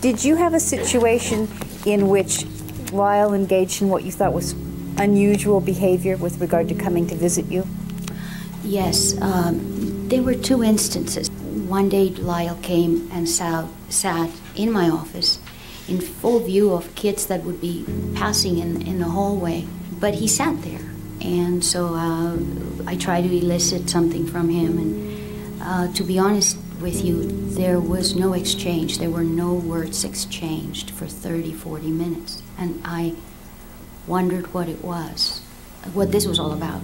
Did you have a situation in which Lyle engaged in what you thought was unusual behavior with regard to coming to visit you? Yes, there were two instances. One day Lyle came and sat in my office in full view of kids that would be passing in the hallway, but he sat there. And so I tried to elicit something from him, and to be honest with you, there was no exchange. There were no words exchanged for 30, 40 minutes. And I wondered what it was, what this was all about.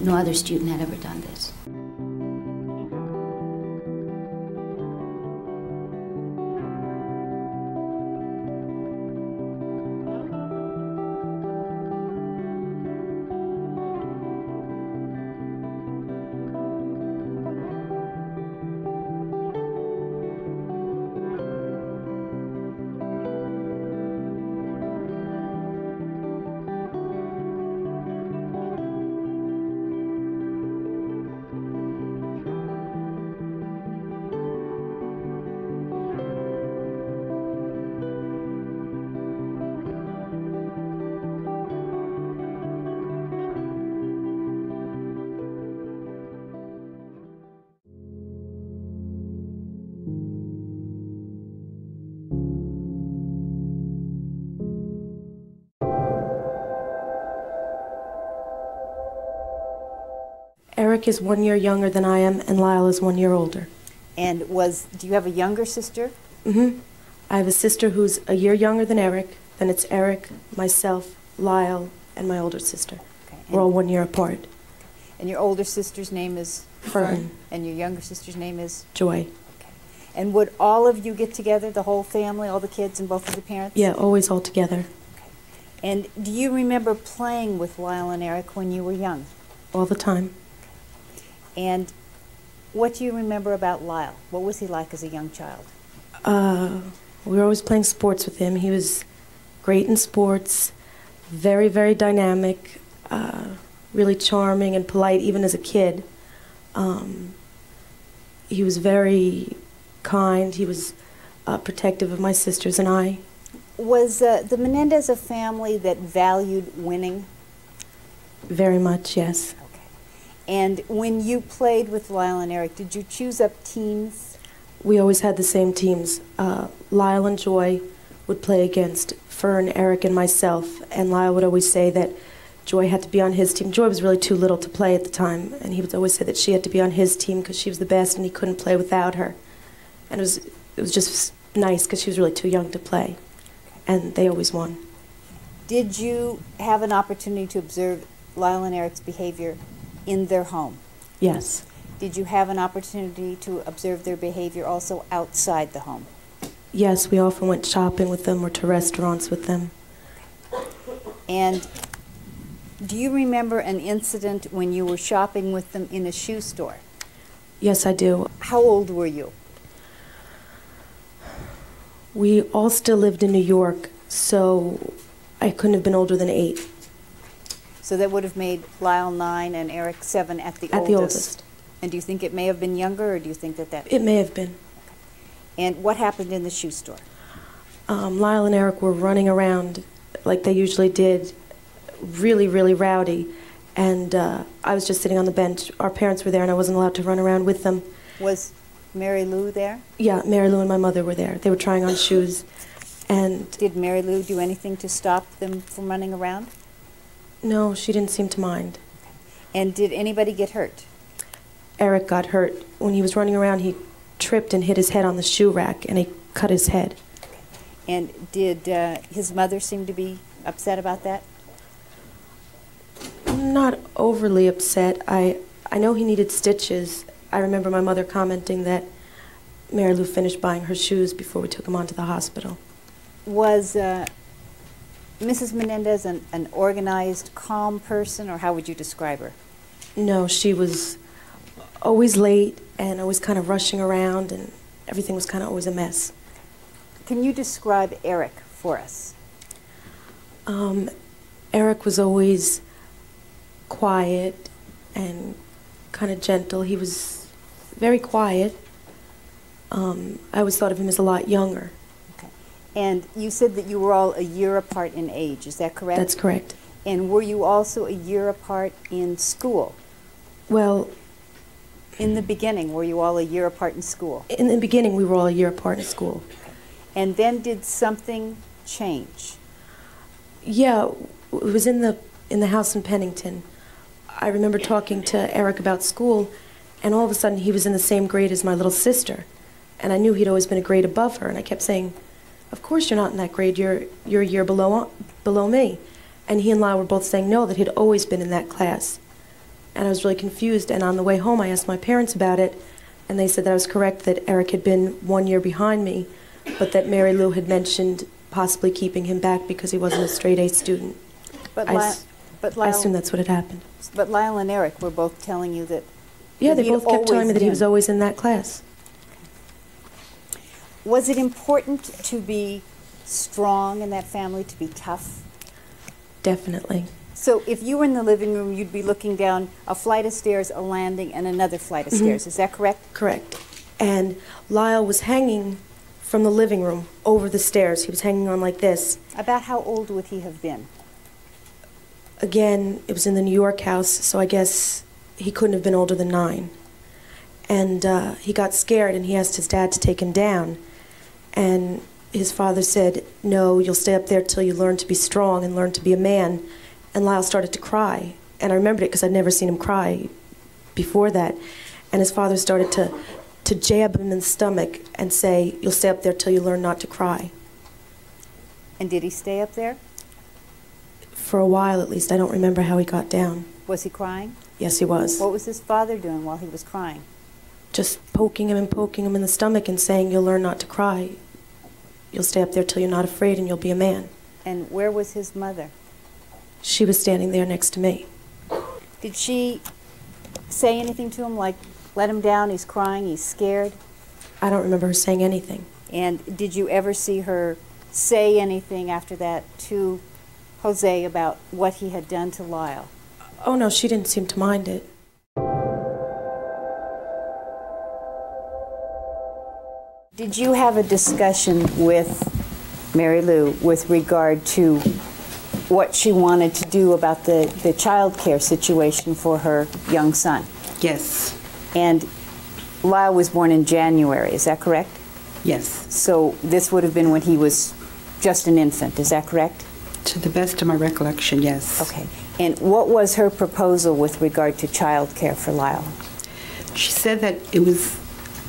No other student had ever done this. Eric is 1 year younger than I am, and Lyle is 1 year older. And do you have a younger sister? Mm-hmm. I have a sister who's a year younger than Eric. Then it's Eric, myself, Lyle, and my older sister. Okay. We're all 1 year apart. And your older sister's name is? Fern. And your younger sister's name is? Joy. Okay. And would all of you get together, the whole family, all the kids and both of the parents? Yeah, always all together. Okay. And do you remember playing with Lyle and Eric when you were young? All the time. And what do you remember about Lyle? What was he like as a young child? We were always playing sports with him. He was great in sports, very, very dynamic, really charming and polite even as a kid. He was very kind. He was protective of my sisters and I. Was the Menendez a family that valued winning? Very much, yes. And when you played with Lyle and Eric, did you choose up teams? We always had the same teams. Lyle and Joy would play against Fern, Eric, and myself. And Lyle would always say that Joy had to be on his team. Joy was really too little to play at the time. And he would always say that she had to be on his team because she was the best and he couldn't play without her. And it was just nice because she was really too young to play. And they always won. Did you have an opportunity to observe Lyle and Eric's behavior in their home? Yes. Did you have an opportunity to observe their behavior also outside the home? Yes, we often went shopping with them or to restaurants with them. And do you remember an incident when you were shopping with them in a shoe store? Yes, I do. How old were you? We all still lived in New York, so I couldn't have been older than 8. So that would have made Lyle 9 and Eric 7 at the oldest. At the oldest. And do you think it may have been younger, or do you think that... It may have been. And what happened in the shoe store? Lyle and Eric were running around like they usually did, really, really rowdy. And I was just sitting on the bench. Our parents were there, and I wasn't allowed to run around with them. Was Mary Lou there? Yeah, Mary Lou and my mother were there. They were trying on shoes. And did Mary Lou do anything to stop them from running around? No, she didn't seem to mind. And did anybody get hurt? Eric got hurt. When he was running around, he tripped and hit his head on the shoe rack, and he cut his head. And did his mother seem to be upset about that? Not overly upset. I know he needed stitches. I remember my mother commenting that Mary Lou finished buying her shoes before we took him on to the hospital. Was Mrs. Menendez an organized, calm person, or how would you describe her? No, she was always late and always kind of rushing around, and everything was kind of always a mess. Can you describe Eric for us? Eric was always quiet and kind of gentle. He was very quiet. I always thought of him as a lot younger. And you said that you were all a year apart in age, is that correct? That's correct. And were you also a year apart in school? Well, in the beginning, were you all a year apart in school? In the beginning, we were all a year apart in school. And then did something change? Yeah, it was in the house in Pennington. I remember talking to Eric about school, and all of a sudden he was in the same grade as my little sister. And I knew he'd always been a grade above her, and I kept saying, of course you're not in that grade, you're a year below me. And he and Lyle were both saying no, that he'd always been in that class. And I was really confused, and on the way home I asked my parents about it, and they said that I was correct, that Eric had been 1 year behind me, but that Mary Lou had mentioned possibly keeping him back because he wasn't a straight-A student. But Lyle, I assume that's what had happened. But Lyle and Eric were both telling you that... Yeah, they both kept telling me that he was always in that class. Was it important to be strong in that family, to be tough? Definitely. So if you were in the living room, you'd be looking down a flight of stairs, a landing, and another flight of stairs. Is that correct? Correct. And Lyle was hanging from the living room over the stairs. He was hanging on like this. About how old would he have been? Again, it was in the New York house, so I guess he couldn't have been older than 9. And he got scared, and he asked his dad to take him down. And his father said, no, you'll stay up there till you learn to be strong and learn to be a man. And Lyle started to cry. And I remembered it because I'd never seen him cry before that. And his father started to jab him in the stomach and say, you'll stay up there till you learn not to cry. And did he stay up there? For a while, at least. I don't remember how he got down. Was he crying? Yes, he was. What was his father doing while he was crying? Just poking him in the stomach and saying, you'll learn not to cry. You'll stay up there till you're not afraid and you'll be a man. And where was his mother? She was standing there next to me. Did she say anything to him, like, let him down, he's crying, he's scared? I don't remember her saying anything. And did you ever see her say anything after that to Jose about what he had done to Lyle? Oh no, she didn't seem to mind it. Did you have a discussion with Mary Lou with regard to what she wanted to do about the child care situation for her young son? Yes. And Lyle was born in January, is that correct? Yes. So this would have been when he was just an infant, is that correct? To the best of my recollection, yes. Okay. And what was her proposal with regard to child care for Lyle? She said that it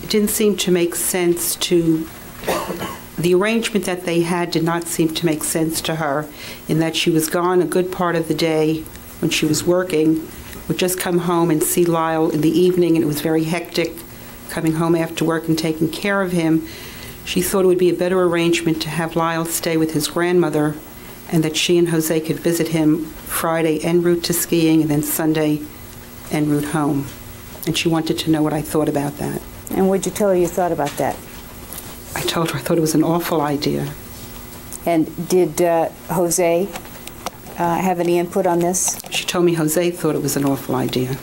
didn't seem to make sense to... The arrangement that they had did not seem to make sense to her, in that she was gone a good part of the day when she was working, would just come home and see Lyle in the evening, and it was very hectic coming home after work and taking care of him. She thought it would be a better arrangement to have Lyle stay with his grandmother, and that she and Jose could visit him Friday en route to skiing and then Sunday en route home. And she wanted to know what I thought about that. And what did you tell her you thought about that? I told her I thought it was an awful idea. And did Jose have any input on this? She told me Jose thought it was an awful idea.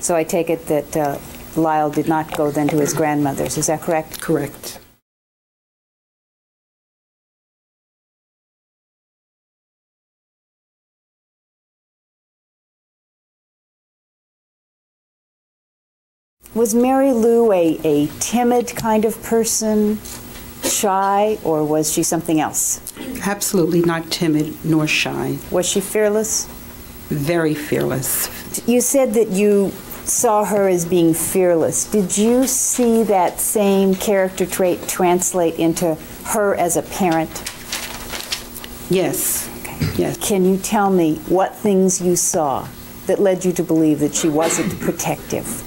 So I take it that Lyle did not go then to his grandmother's, is that correct? Correct. Was Mary Lou a timid kind of person, shy, or was she something else? Absolutely not timid nor shy. Was she fearless? Very fearless. You said that you saw her as being fearless. Did you see that same character trait translate into her as a parent? Yes. Okay. Yes. Can you tell me what things you saw that led you to believe that she wasn't protective?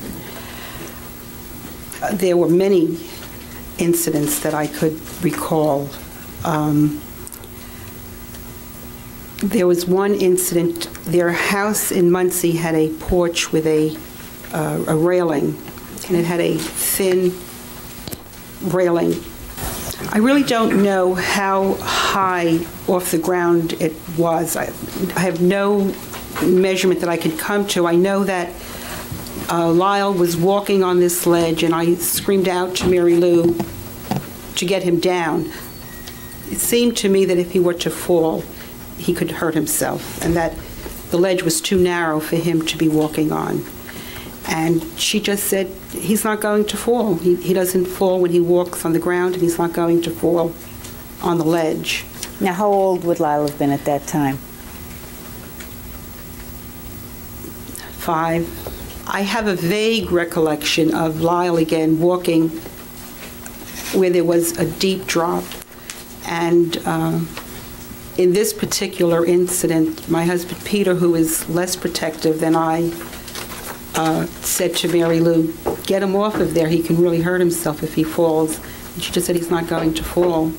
There were many incidents that I could recall. There was one incident, their house in Muncie had a porch with a railing, and it had a thin railing. I really don't know how high off the ground it was. I have no measurement that I could come to. I know that Lyle was walking on this ledge, and I screamed out to Mary Lou to get him down. it seemed to me that if he were to fall, he could hurt himself, and that the ledge was too narrow for him to be walking on. And she just said, he's not going to fall. He doesn't fall when he walks on the ground, and he's not going to fall on the ledge. Now, how old would Lyle have been at that time? 5. I have a vague recollection of Lyle again walking where there was a deep drop. And in this particular incident, my husband Peter, who is less protective than I, said to Mary Lou, get him off of there. He can really hurt himself if he falls. And she just said, he's not going to fall,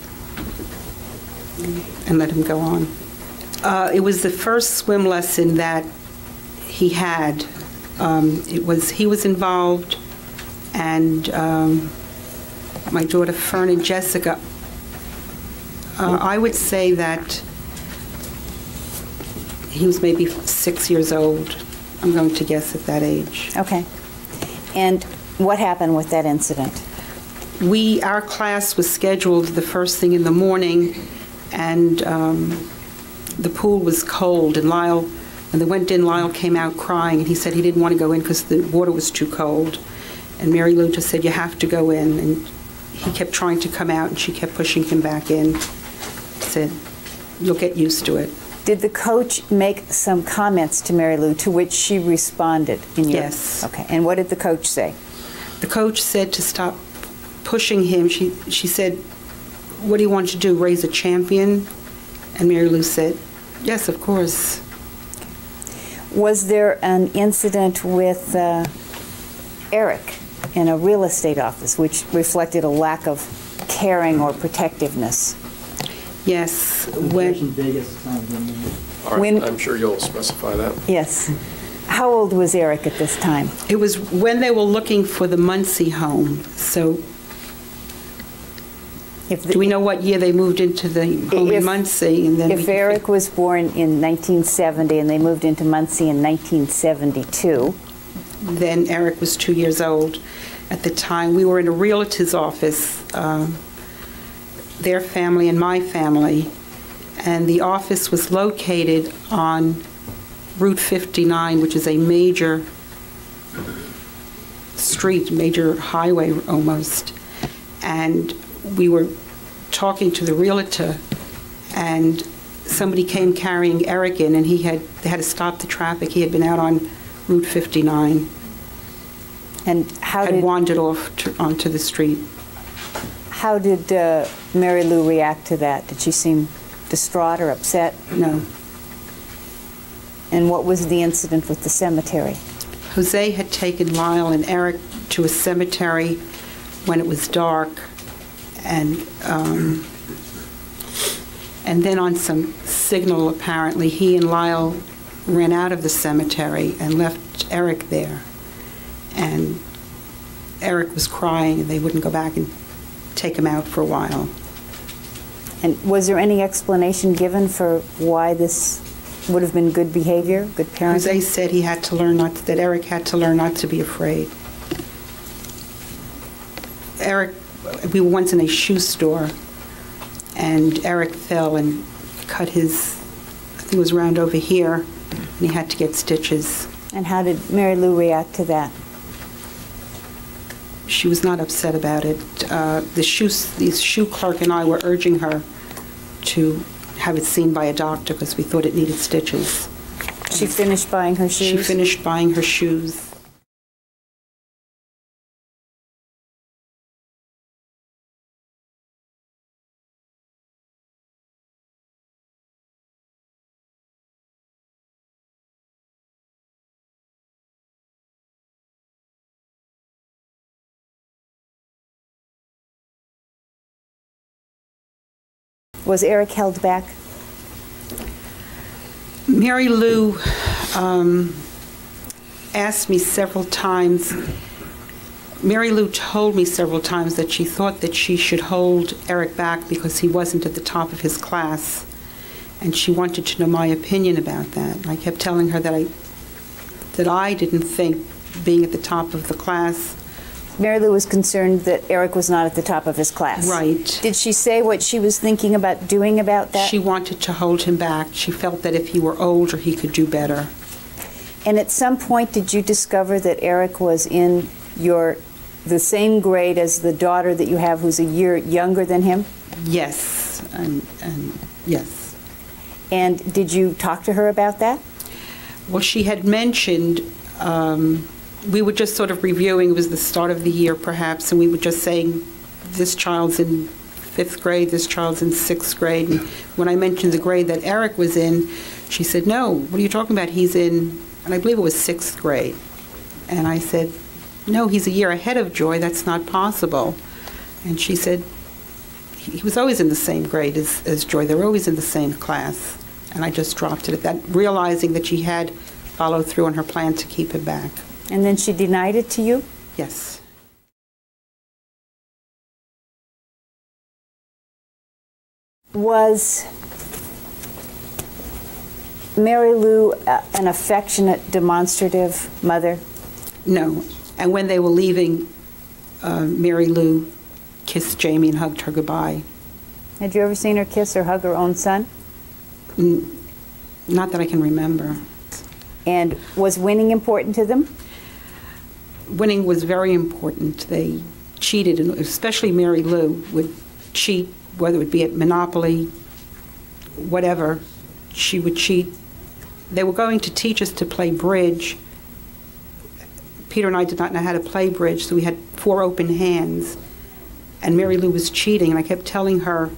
and let him go on. It was the first swim lesson that he had. He was involved, and my daughter Fern and Jessica. I would say that he was maybe 6 years old. I'm going to guess at that age. Okay. And what happened with that incident? Our class was scheduled the first thing in the morning, and the pool was cold, and when they went in, Lyle came out crying, and he said he didn't want to go in because the water was too cold. And Mary Lou just said, you have to go in. And he kept trying to come out, and she kept pushing him back in. Said, you'll get used to it. Did the coach make some comments to Mary Lou, to which she responded? Yes. Okay. And what did the coach say? The coach said to stop pushing him. She said, what do you want to do, raise a champion? And Mary Lou said, yes, of course. Was there an incident with Eric in a real estate office, which reflected a lack of caring or protectiveness? Yes. When I'm sure you'll specify that. Yes. How old was Eric at this time? It was when they were looking for the Muncie home. So do we know what year they moved into the home in Muncie? And then if Eric was born in 1970 and they moved into Muncie in 1972. Then Eric was 2 years old at the time. We were in a realtor's office, their family and my family, and the office was located on Route 59, which is a major street, major highway almost. And we were talking to the realtor, and somebody came carrying Eric in, and they had to stop the traffic. He had been out on Route 59 and had wandered off onto the street. How did Mary Lou react to that? Did she seem distraught or upset? No. And what was the incident with the cemetery? Jose had taken Lyle and Eric to a cemetery when it was dark, and then on some signal, apparently, he and Lyle ran out of the cemetery and left Eric there. And Eric was crying, and they wouldn't go back and take him out for a while. And was there any explanation given for why this would have been good behavior, good parenting? Jose said he had to learn that Eric had to learn not to be afraid. We were once in a shoe store, and Eric fell and cut his, I think it was around over here, and he had to get stitches. And how did Mary Lou react to that? She was not upset about it. The shoe clerk and I were urging her to have it seen by a doctor because we thought it needed stitches. She finished buying her shoes? She finished buying her shoes. Was Eric held back? Mary Lou asked me several times. Mary Lou told me several times that she thought that she should hold Eric back because he wasn't at the top of his class, and she wanted to know my opinion about that. And I kept telling her that I didn't think being at the top of the class Mary Lou was concerned that Eric was not at the top of his class. Right. Did she say what she was thinking about doing about that? She wanted to hold him back. She felt that if he were older, he could do better. And at some point, did you discover that Eric was in the same grade as the daughter that you have who's a year younger than him? Yes. Yes. And did you talk to her about that? Well, she had mentioned, we were just sort of reviewing, it was the start of the year perhaps, and we were just saying this child's in 5th grade, this child's in 6th grade, and when I mentioned the grade that Eric was in, she said, no, what are you talking about? He's in, and I believe it was 6th grade. And I said, no, he's a year ahead of Joy, that's not possible. And she said, he was always in the same grade as Joy, they were always in the same class. And I just dropped it at that, realizing that she had followed through on her plan to keep him back. And then she denied it to you? Yes. Was Mary Lou an affectionate, demonstrative mother? No. And when they were leaving, Mary Lou kissed Jamie and hugged her goodbye. Had you ever seen her kiss or hug her own son? Not that I can remember. And was winning important to them? Winning was very important. They cheated, and especially Mary Lou would cheat, whether it would be at Monopoly, whatever, she would cheat. They were going to teach us to play bridge. Peter and I did not know how to play bridge, so we had 4 open hands, and Mary Lou was cheating, and I kept telling her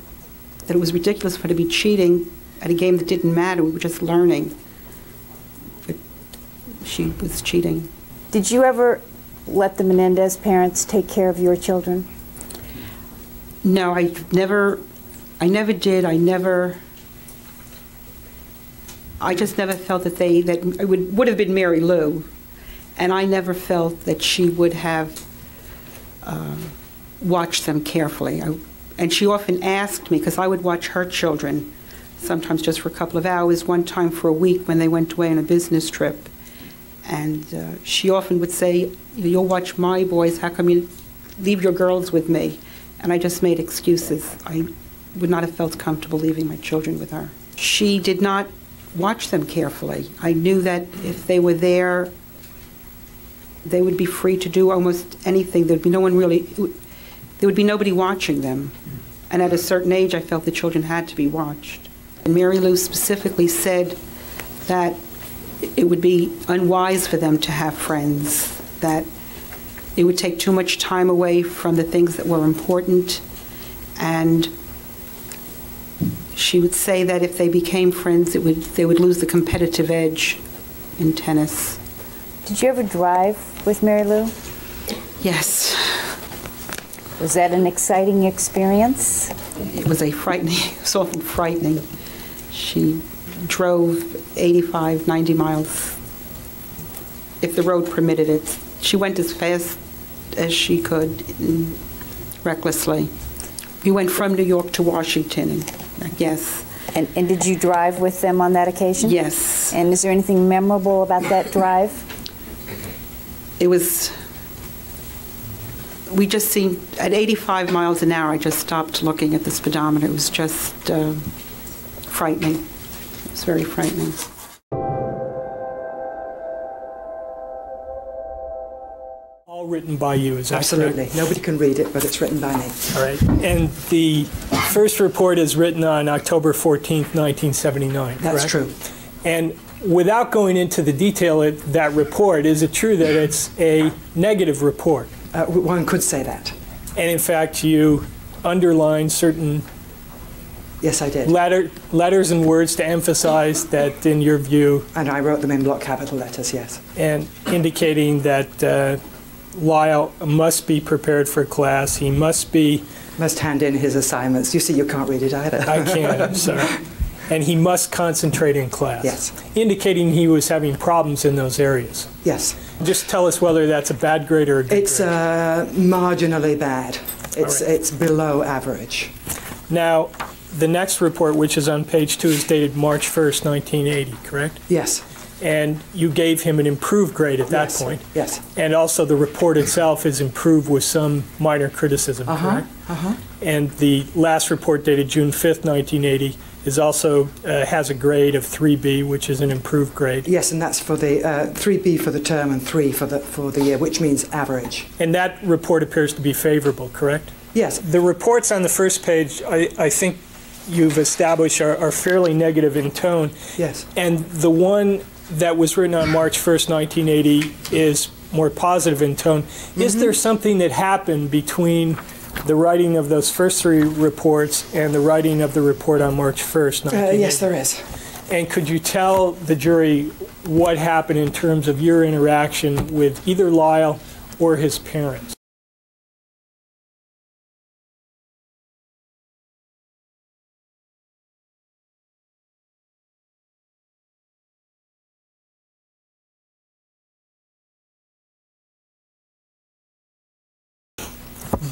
that it was ridiculous for her to be cheating at a game that didn't matter, we were just learning. But she was cheating. Did you ever let the Menendez parents take care of your children? No, I never did. I just never felt that that it would have been Mary Lou, and I never felt that she would have watched them carefully. And she often asked me, because I would watch her children, sometimes just for a couple of hours, one time for a week when they went away on a business trip. And she often would say, you'll watch my boys, how come you leave your girls with me? And I just made excuses. I would not have felt comfortable leaving my children with her. She did not watch them carefully. I knew that if they were there, they would be free to do almost anything. There would be no one really, there would be nobody watching them. And at a certain age, I felt the children had to be watched. And Mary Lou specifically said that it would be unwise for them to have friends, that it would take too much time away from the things that were important. And she would say that if they became friends, they would lose the competitive edge in tennis. Did you ever drive with Mary Lou? Yes. Was that an exciting experience? It was often frightening. She drove 85, 90 miles, if the road permitted it. She went as fast as she could, recklessly. We went from New York to Washington, yes. And did you drive with them on that occasion? Yes. And is there anything memorable about that drive? It was, we just seemed, at 85 miles an hour, I just stopped looking at the speedometer. It was just frightening. It was very frightening. All written by you, is that absolutely correct? Nobody can read it, but it's written by me. All right. And the first report is written on October 14th, 1979, That's correct? True. And without going into the detail of that report, is it true that it's a negative report? One could say that. And in fact, you underline certain yes, I did. Letters and words to emphasize that, in your view. And I wrote them in block capital letters, yes. And indicating that Lyle must be prepared for class, he must be. Must hand in his assignments. You see, you can't read it either. I can't, I'm sorry. And he must concentrate in class. Yes. Indicating he was having problems in those areas. Yes. Just tell us whether that's a bad grade or a good grade. Marginally bad. It's, right. It's below average. Now, the next report, which is on page 2, is dated March 1st, 1980, correct? Yes. and you gave him an improved grade at that point. Yes. And also the report itself is improved with some minor criticism, correct? And the last report dated June 5th, 1980 is also has a grade of 3B, which is an improved grade. Yes, and that's for the 3B for the term and 3 for the year, which means average. And that report appears to be favorable, correct? Yes. The reports on the first page, I think you've established, are fairly negative in tone. Yes. And the one that was written on March 1st, 1980 is more positive in tone. Mm-hmm. Is there something that happened between the writing of those first three reports and the writing of the report on March 1st, 1980? Yes, there is. And could you tell the jury what happened in terms of your interaction with either Lyle or his parents?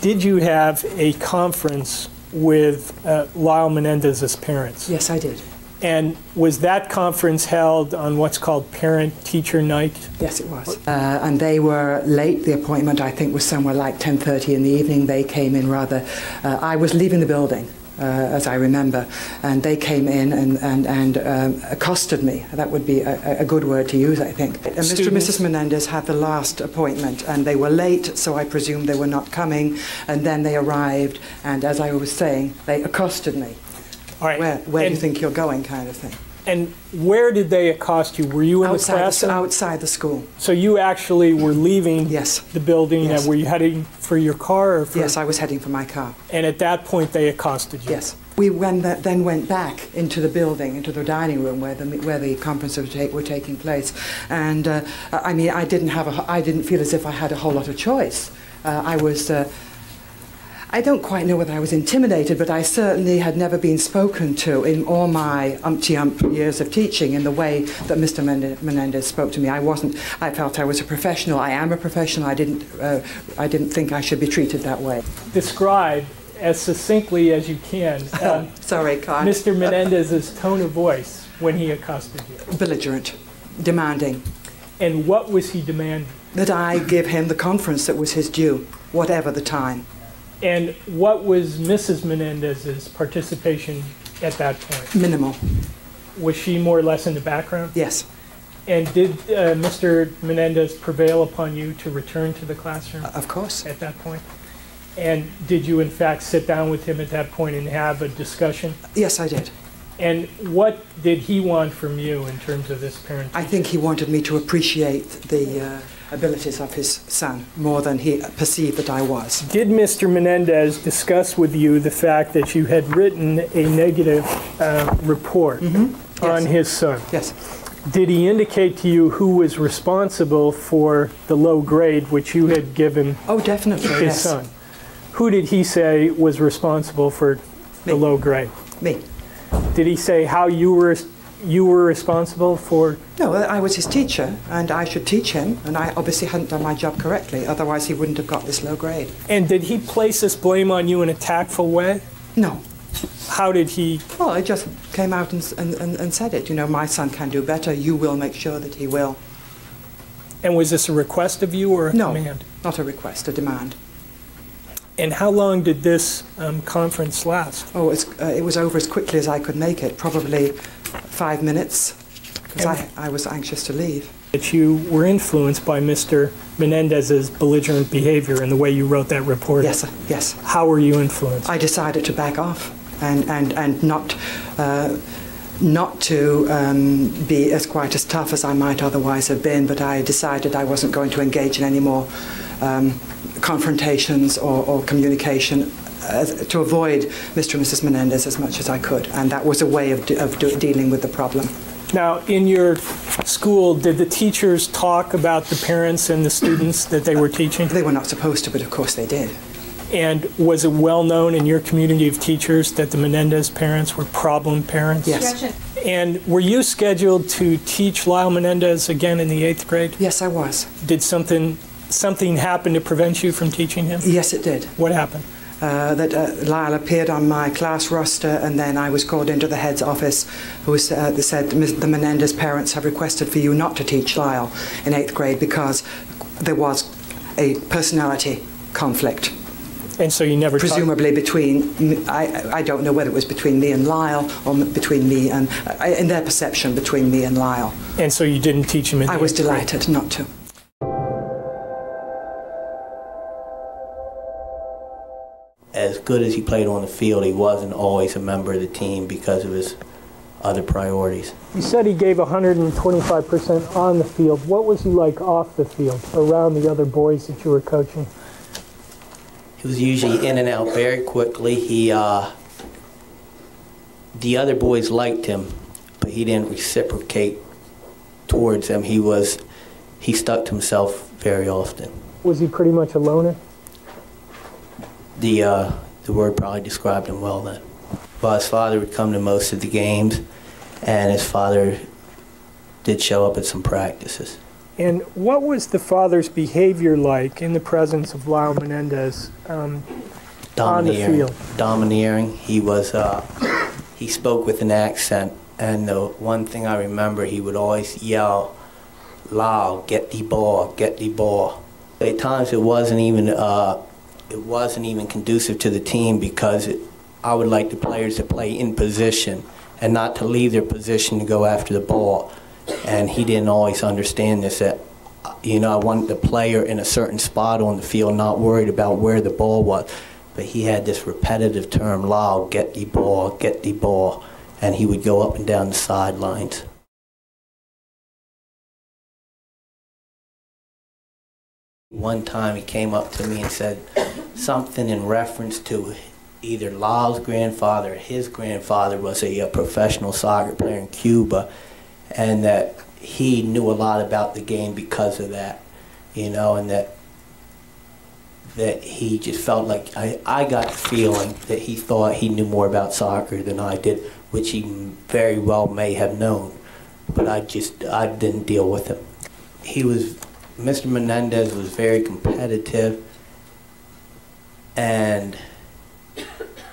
Did you have a conference with Lyle Menendez's parents? Yes, I did. And was that conference held on what's called parent-teacher night? Yes, it was. And they were late. The appointment, I think, was somewhere like 10:30 in the evening. They came in rather. I was leaving the building, as I remember, and they came in and accosted me. That would be a good word to use, I think. And Mr. and Mrs. Menendez had the last appointment, and they were late, so I presumed they were not coming, and then they arrived, and as I was saying, they accosted me. All right. Where do you think you're going, kind of thing. And where did they accost you? Were you in outside the classroom? Outside the school. So you actually were leaving the building, and were you heading for your car? Or for I was heading for my car. And at that point they accosted you? Yes. We then went back into the building, into the dining room where the conferences were taking place. And I mean, I didn't feel as if I had a whole lot of choice. I don't quite know whether I was intimidated, but I certainly had never been spoken to in all my umpty-ump years of teaching in the way that Mr. Menendez spoke to me. I felt I was a professional. I am a professional. I didn't think I should be treated that way. Describe as succinctly as you can sorry, can't. Mr. Menendez's tone of voice when he accosted you. Belligerent, demanding. And what was he demanding? That I give him the conference that was his due, whatever the time. And what was Mrs. Menendez's participation at that point? Minimal. Was she more or less in the background? Yes. And did Mr. Menendez prevail upon you to return to the classroom? Of course. At that point? And did you, in fact, sit down with him at that point and have a discussion? Yes, I did. And what did he want from you in terms of this parent? I think he wanted me to appreciate the abilities of his son more than he perceived that I was. Did Mr. Menendez discuss with you the fact that you had written a negative report on his son? Yes. Did he indicate to you who was responsible for the low grade which you had given his son? Who did he say was responsible for the low grade? Me. Did he say how you were responsible for? No, I was his teacher, and I should teach him, and I obviously hadn't done my job correctly, otherwise he wouldn't have got this low grade. And did he place this blame on you in a tactful way? No. How did he? Well, I just came out and said it. You know, my son can do better, you will make sure that he will. And was this a request of you or a command? No, not a request, a demand. And how long did this conference last? Oh, it was over as quickly as I could make it, probably 5 minutes, because I was anxious to leave. That you were influenced by Mr. Menendez's belligerent behavior in the way you wrote that report? Yes, yes. How were you influenced? I decided to back off and not to be quite as tough as I might otherwise have been, but I decided I wasn't going to engage in any more confrontations or communication to avoid Mr. and Mrs. Menendez as much as I could, and that was a way of dealing with the problem. Now, in your school, did the teachers talk about the parents and the students that they were teaching? They were not supposed to, but of course they did. And was it well known in your community of teachers that the Menendez parents were problem parents? Yes. And were you scheduled to teach Lyle Menendez again in the 8th grade? Yes, I was. Did something happen to prevent you from teaching him? Yes, it did. What happened? that Lyle appeared on my class roster, and then I was called into the head's office, who was, they said, the Menendez parents have requested for you not to teach Lyle in 8th grade because there was a personality conflict. And so you never presumably between, I don't know whether it was between me and Lyle or between me and, in their perception, between me and Lyle. And so you didn't teach him in I was delighted not to. As good as he played on the field, he wasn't always a member of the team because of his other priorities. You said he gave 125% on the field. What was he like off the field, around the other boys that you were coaching? He was usually in and out very quickly. He, the other boys liked him, but he didn't reciprocate towards them. He stuck to himself very often. Was he pretty much a loner? The word probably described him well then. Well, his father would come to most of the games, and his father did show up at some practices. And what was the father's behavior like in the presence of Lyle Menendez on the field? Domineering. He was. He spoke with an accent, and the one thing I remember, he would always yell, "Lyle, get the ball, get the ball." At times, it wasn't even conducive to the team because I would like the players to play in position and not to leave their position to go after the ball. And he didn't always understand this, that, you know, I wanted the player in a certain spot on the field, not worried about where the ball was. But he had this repetitive term, "Lyle, get the ball, get the ball." And he would go up and down the sidelines. One time he came up to me and said something in reference to either Lyle's grandfather or his grandfather was a professional soccer player in Cuba, and that he knew a lot about the game because of that, you know, and that he just felt like, I got the feeling that he thought he knew more about soccer than I did, which he very well may have known, but I didn't deal with him. Mr. Menendez was very competitive, and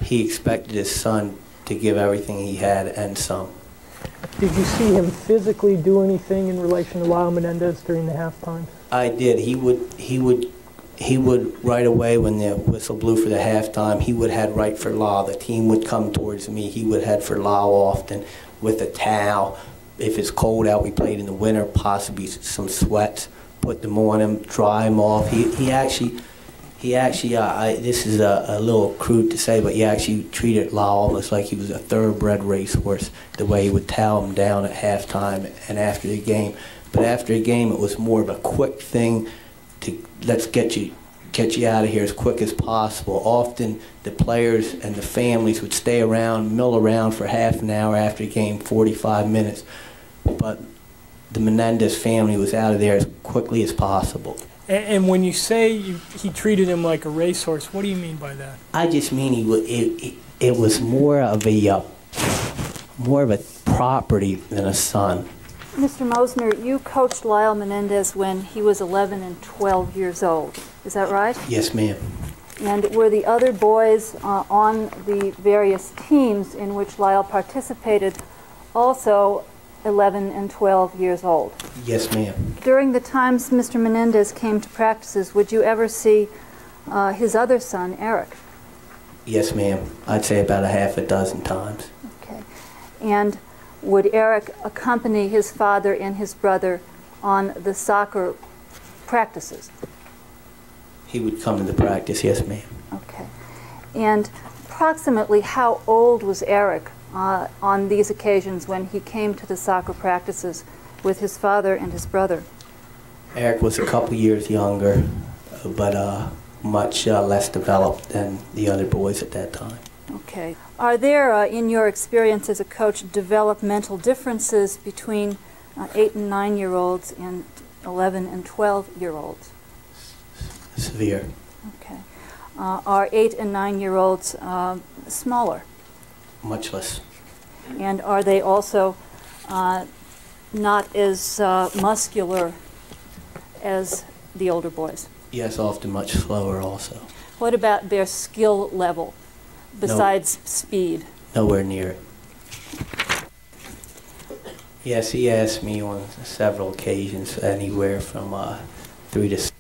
he expected his son to give everything he had and some. Did you see him physically do anything in relation to Lyle Menendez during the halftime? I did. He would right away when the whistle blew for the halftime, he would head right for Lyle. The team would come towards me. He would head for Lyle often with a towel. If it's cold out, we played in the winter, possibly some sweats. Put them on him, dry him off. He actually, this is a little crude to say, but he actually treated Lyle almost like he was a thoroughbred racehorse, the way he would towel him down at halftime and after the game. But after the game, it was more of a quick thing to, let's get you out of here as quick as possible. Often the players and the families would stay around, mill around for half an hour after the game, 45 minutes. But the Menendez family was out of there as quickly as possible. And when you say he treated him like a racehorse, what do you mean by that? I just mean it was more of a property than a son. Mr. Mosner, you coached Lyle Menendez when he was 11 and 12 years old. Is that right? Yes, ma'am. And were the other boys on the various teams in which Lyle participated also 11 and 12 years old? Yes, ma'am. During the times Mr. Menendez came to practices, would you ever see his other son, Eric? Yes, ma'am. I'd say about a half a dozen times. Okay. And would Eric accompany his father and his brother on the soccer practices? He would come to the practice, yes, ma'am. Okay. And approximately how old was Eric on these occasions when he came to the soccer practices with his father and his brother? Eric was a couple years younger, but much less developed than the other boys at that time. Okay. Are there, in your experience as a coach, developmental differences between 8 and 9-year-olds and 11 and 12-year-olds? Severe. Okay. Are 8 and 9-year-olds smaller? Much less. And are they also not as muscular as the older boys? Yes, often much slower also. What about their skill level besides speed? Nowhere near it. Yes, he asked me on several occasions, anywhere from 3 to 6,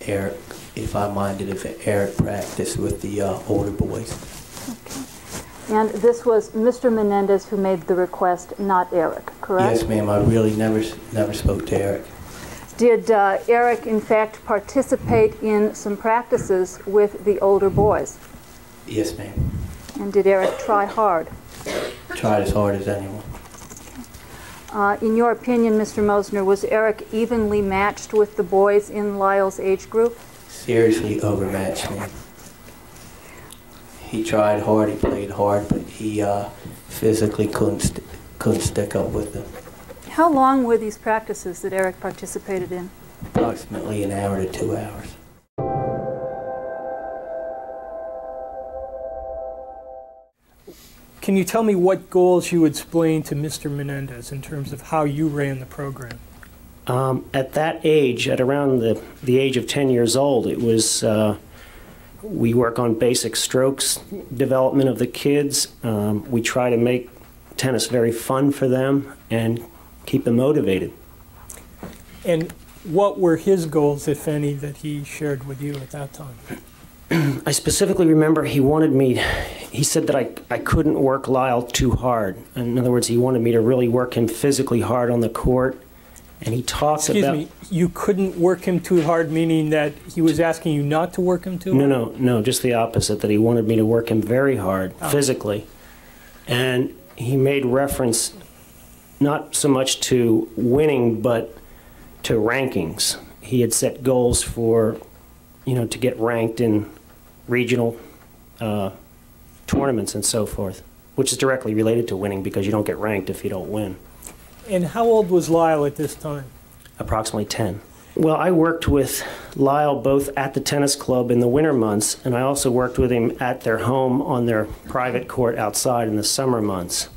Eric, if I minded if Eric practiced with the older boys. Okay. And this was Mr. Menendez who made the request, not Eric, correct? Yes, ma'am. I really never spoke to Eric. Did Eric, in fact, participate in some practices with the older boys? Yes, ma'am. And did Eric try hard? Tried as hard as anyone. In your opinion, Mr. Mosner, was Eric evenly matched with the boys in Lyle's age group? Seriously overmatched, man. He tried hard, he played hard, but he physically couldn't stick up with them. How long were these practices that Eric participated in? Approximately an hour to 2 hours. Can you tell me what goals you explained to Mr. Menendez in terms of how you ran the program? At that age, at around the age of 10 years old, it was we work on basic strokes development of the kids. We try to make tennis very fun for them and keep them motivated. And what were his goals, if any, that he shared with you at that time? I specifically remember he wanted me, he said that I couldn't work Lyle too hard. In other words, he wanted me to really work him physically hard on the court. And he talked about... Excuse me, you couldn't work him too hard, meaning that he was asking you not to work him too hard? No, no, just the opposite, that he wanted me to work him very hard, physically. And he made reference not so much to winning, but to rankings. He had set goals for, you know, to get ranked in regional tournaments and so forth, which is directly related to winning because you don't get ranked if you don't win. And how old was Lyle at this time? Approximately 10. Well, I worked with Lyle both at the tennis club in the winter months, and I also worked with him at their home on their private court outside in the summer months.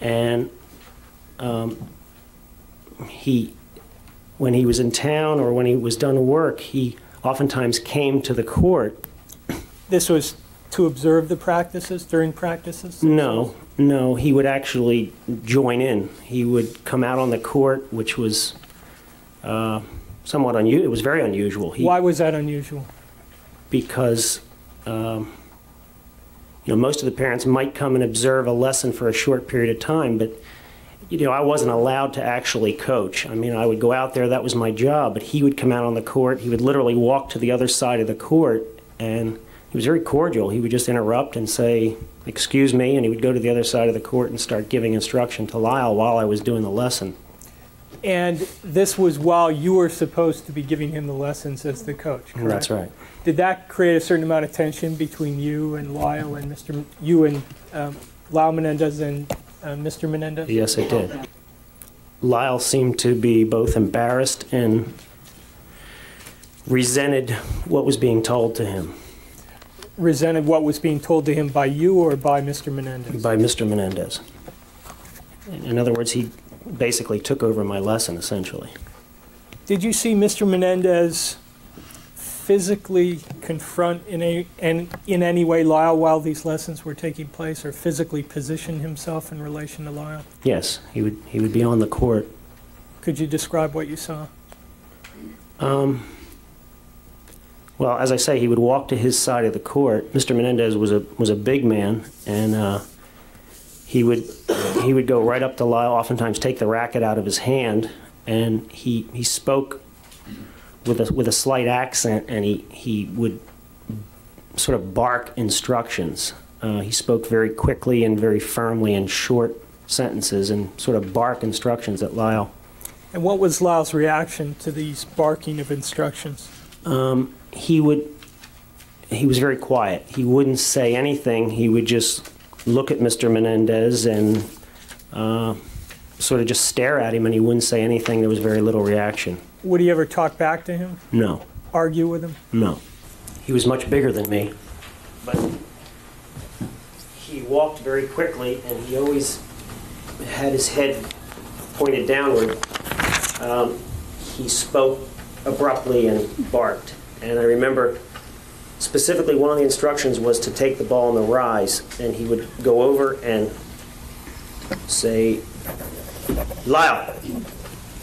And when he was in town or when he was done work, he oftentimes came to the court. This was to observe the practices during practices? No, he would actually join in. He would come out on the court, which was somewhat unusual. It was very unusual. Why was that unusual? Because you know, most of the parents might come and observe a lesson for a short period of time, but you know, I wasn't allowed to actually coach. I mean, I would go out there, that was my job, but he would come out on the court, he would literally walk to the other side of the court, and he was very cordial. He would just interrupt and say, "Excuse me," and he would go to the other side of the court and start giving instruction to Lyle while I was doing the lesson. And this was while you were supposed to be giving him the lessons as the coach, correct? That's right. Did that create a certain amount of tension between you and Lyle and Lyle Menendez and Mr. Menendez? Yes, it did. Lyle seemed to be both embarrassed and resented what was being told to him. Resented what was being told to him by you or by Mr. Menendez? By Mr. Menendez. In other words, he basically took over my lesson, essentially. Did you see Mr. Menendez physically confront in any way Lyle while these lessons were taking place, or physically position himself in relation to Lyle? Yes, he would be on the court. Could you describe what you saw? Well, as I say, he would walk to his side of the court. Mr. Menendez was a big man, and he would go right up to Lyle, oftentimes take the racket out of his hand, and he spoke with a slight accent, and he would sort of bark instructions. He spoke very quickly and very firmly in short sentences and sort of bark instructions at Lyle. And what was Lyle's reaction to these barking of instructions? He was very quiet. He wouldn't say anything. He would just look at Mr. Menendez and sort of just stare at him, and he wouldn't say anything. There was very little reaction. Would he ever talk back to him? No. Argue with him? No. He was much bigger than me, but he walked very quickly, and he always had his head pointed downward. He spoke abruptly and barked. And I remember Specifically, one of the instructions was to take the ball on the rise, and he would go over and say, Lyle,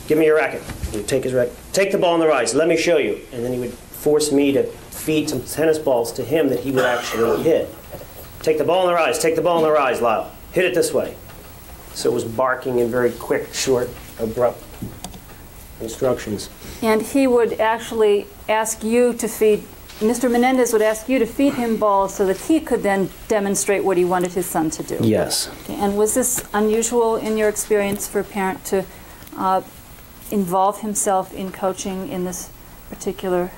give me your racket. He would take his racket. Take the ball on the rise. Let me show you. And then he would force me to feed some tennis balls to him that he would actually hit. Take the ball on the rise. Take the ball on the rise, Lyle. Hit it this way. So it was barking and very quick, short, abrupt instructions. And he would actually ask you to feed, Mr. Menendez would ask you to feed him balls so that he could then demonstrate what he wanted his son to do. Yes. Okay. And was this unusual in your experience for a parent to involve himself in coaching in this particular?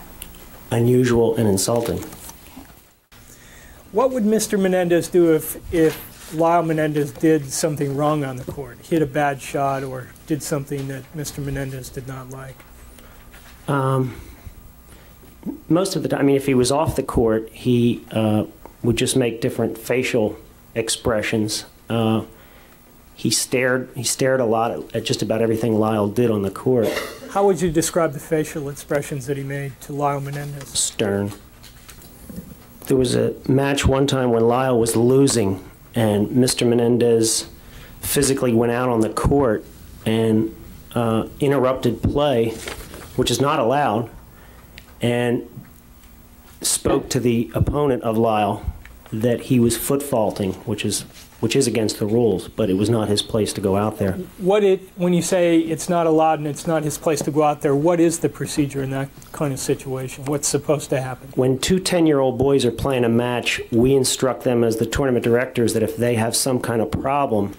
Unusual and insulting. Okay. What would Mr. Menendez do if Lyle Menendez did something wrong on the court, hit a bad shot or did something that Mr. Menendez did not like? Most of the time, I mean, if he was off the court, he would just make different facial expressions. He stared a lot at just about everything Lyle did on the court. How would you describe the facial expressions that he made to Lyle Menendez? Stern. There was a match one time when Lyle was losing, and Mr. Menendez physically went out on the court and interrupted play, which is not allowed, and spoke to the opponent of Lyle that he was foot faulting, which is against the rules, but it was not his place to go out there. When you say it's not allowed and it's not his place to go out there, what is the procedure in that kind of situation? What's supposed to happen? When two 10-year-old boys are playing a match, we instruct them as the tournament directors that if they have some kind of problem,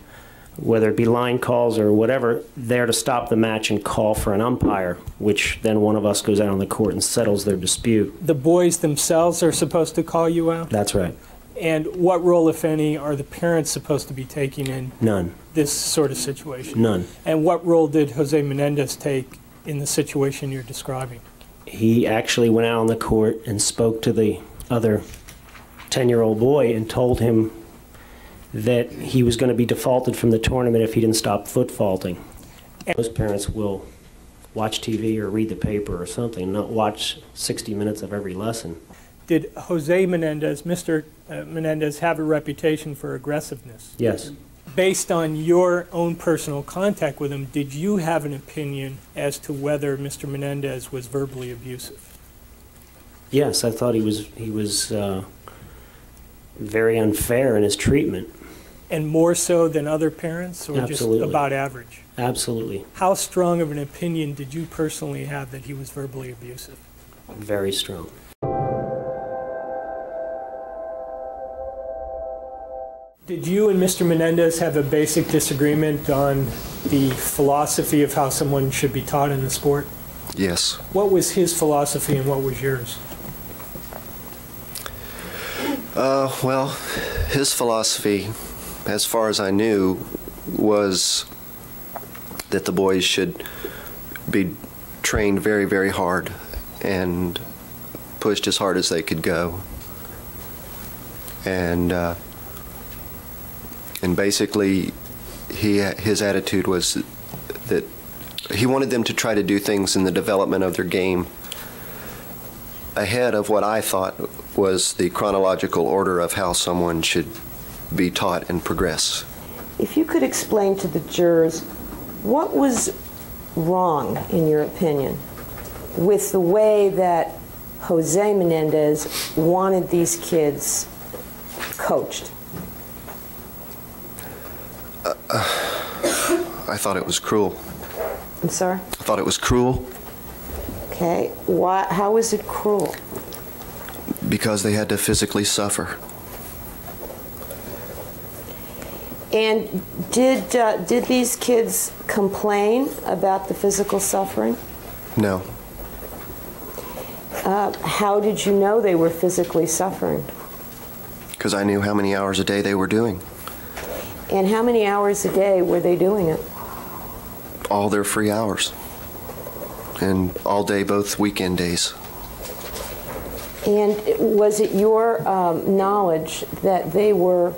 whether it be line calls or whatever, they're to stop the match and call for an umpire, which then one of us goes out on the court and settles their dispute. The boys themselves are supposed to call you out? That's right. And what role, if any, are the parents supposed to be taking in this sort of situation? None. And what role did Jose Menendez take in the situation you're describing? He actually went out on the court and spoke to the other 10-year-old boy and told him that he was going to be defaulted from the tournament if he didn't stop foot faulting. Most parents will watch TV or read the paper or something, not watch 60 minutes of every lesson. Did Jose Menendez, Mr. Menendez, have a reputation for aggressiveness? Yes. Based on your own personal contact with him, did you have an opinion as to whether Mr. Menendez was verbally abusive? Yes, I thought he was very unfair in his treatment. And more so than other parents, or Absolutely. Just about average? Absolutely. How strong of an opinion did you personally have that he was verbally abusive? Very strong. Did you and Mr. Menendez have a basic disagreement on the philosophy of how someone should be taught in the sport? Yes. What was his philosophy and what was yours? Well, his philosophy, as far as I knew, was that the boys should be trained very, very hard and pushed as hard as they could go. And basically, his attitude was that he wanted them to try to do things in the development of their game ahead of what I thought was the chronological order of how someone should be taught and progress. If you could explain to the jurors, what was wrong, in your opinion, with the way that Jose Menendez wanted these kids coached? I thought it was cruel. I'm sorry? I thought it was cruel. Okay. Why? How is it cruel? Because they had to physically suffer. And did these kids complain about the physical suffering? No. How did you know they were physically suffering? Because I knew how many hours a day they were doing. And how many hours a day were they doing it? All their free hours. And all day, both weekend days. And was it your knowledge that they were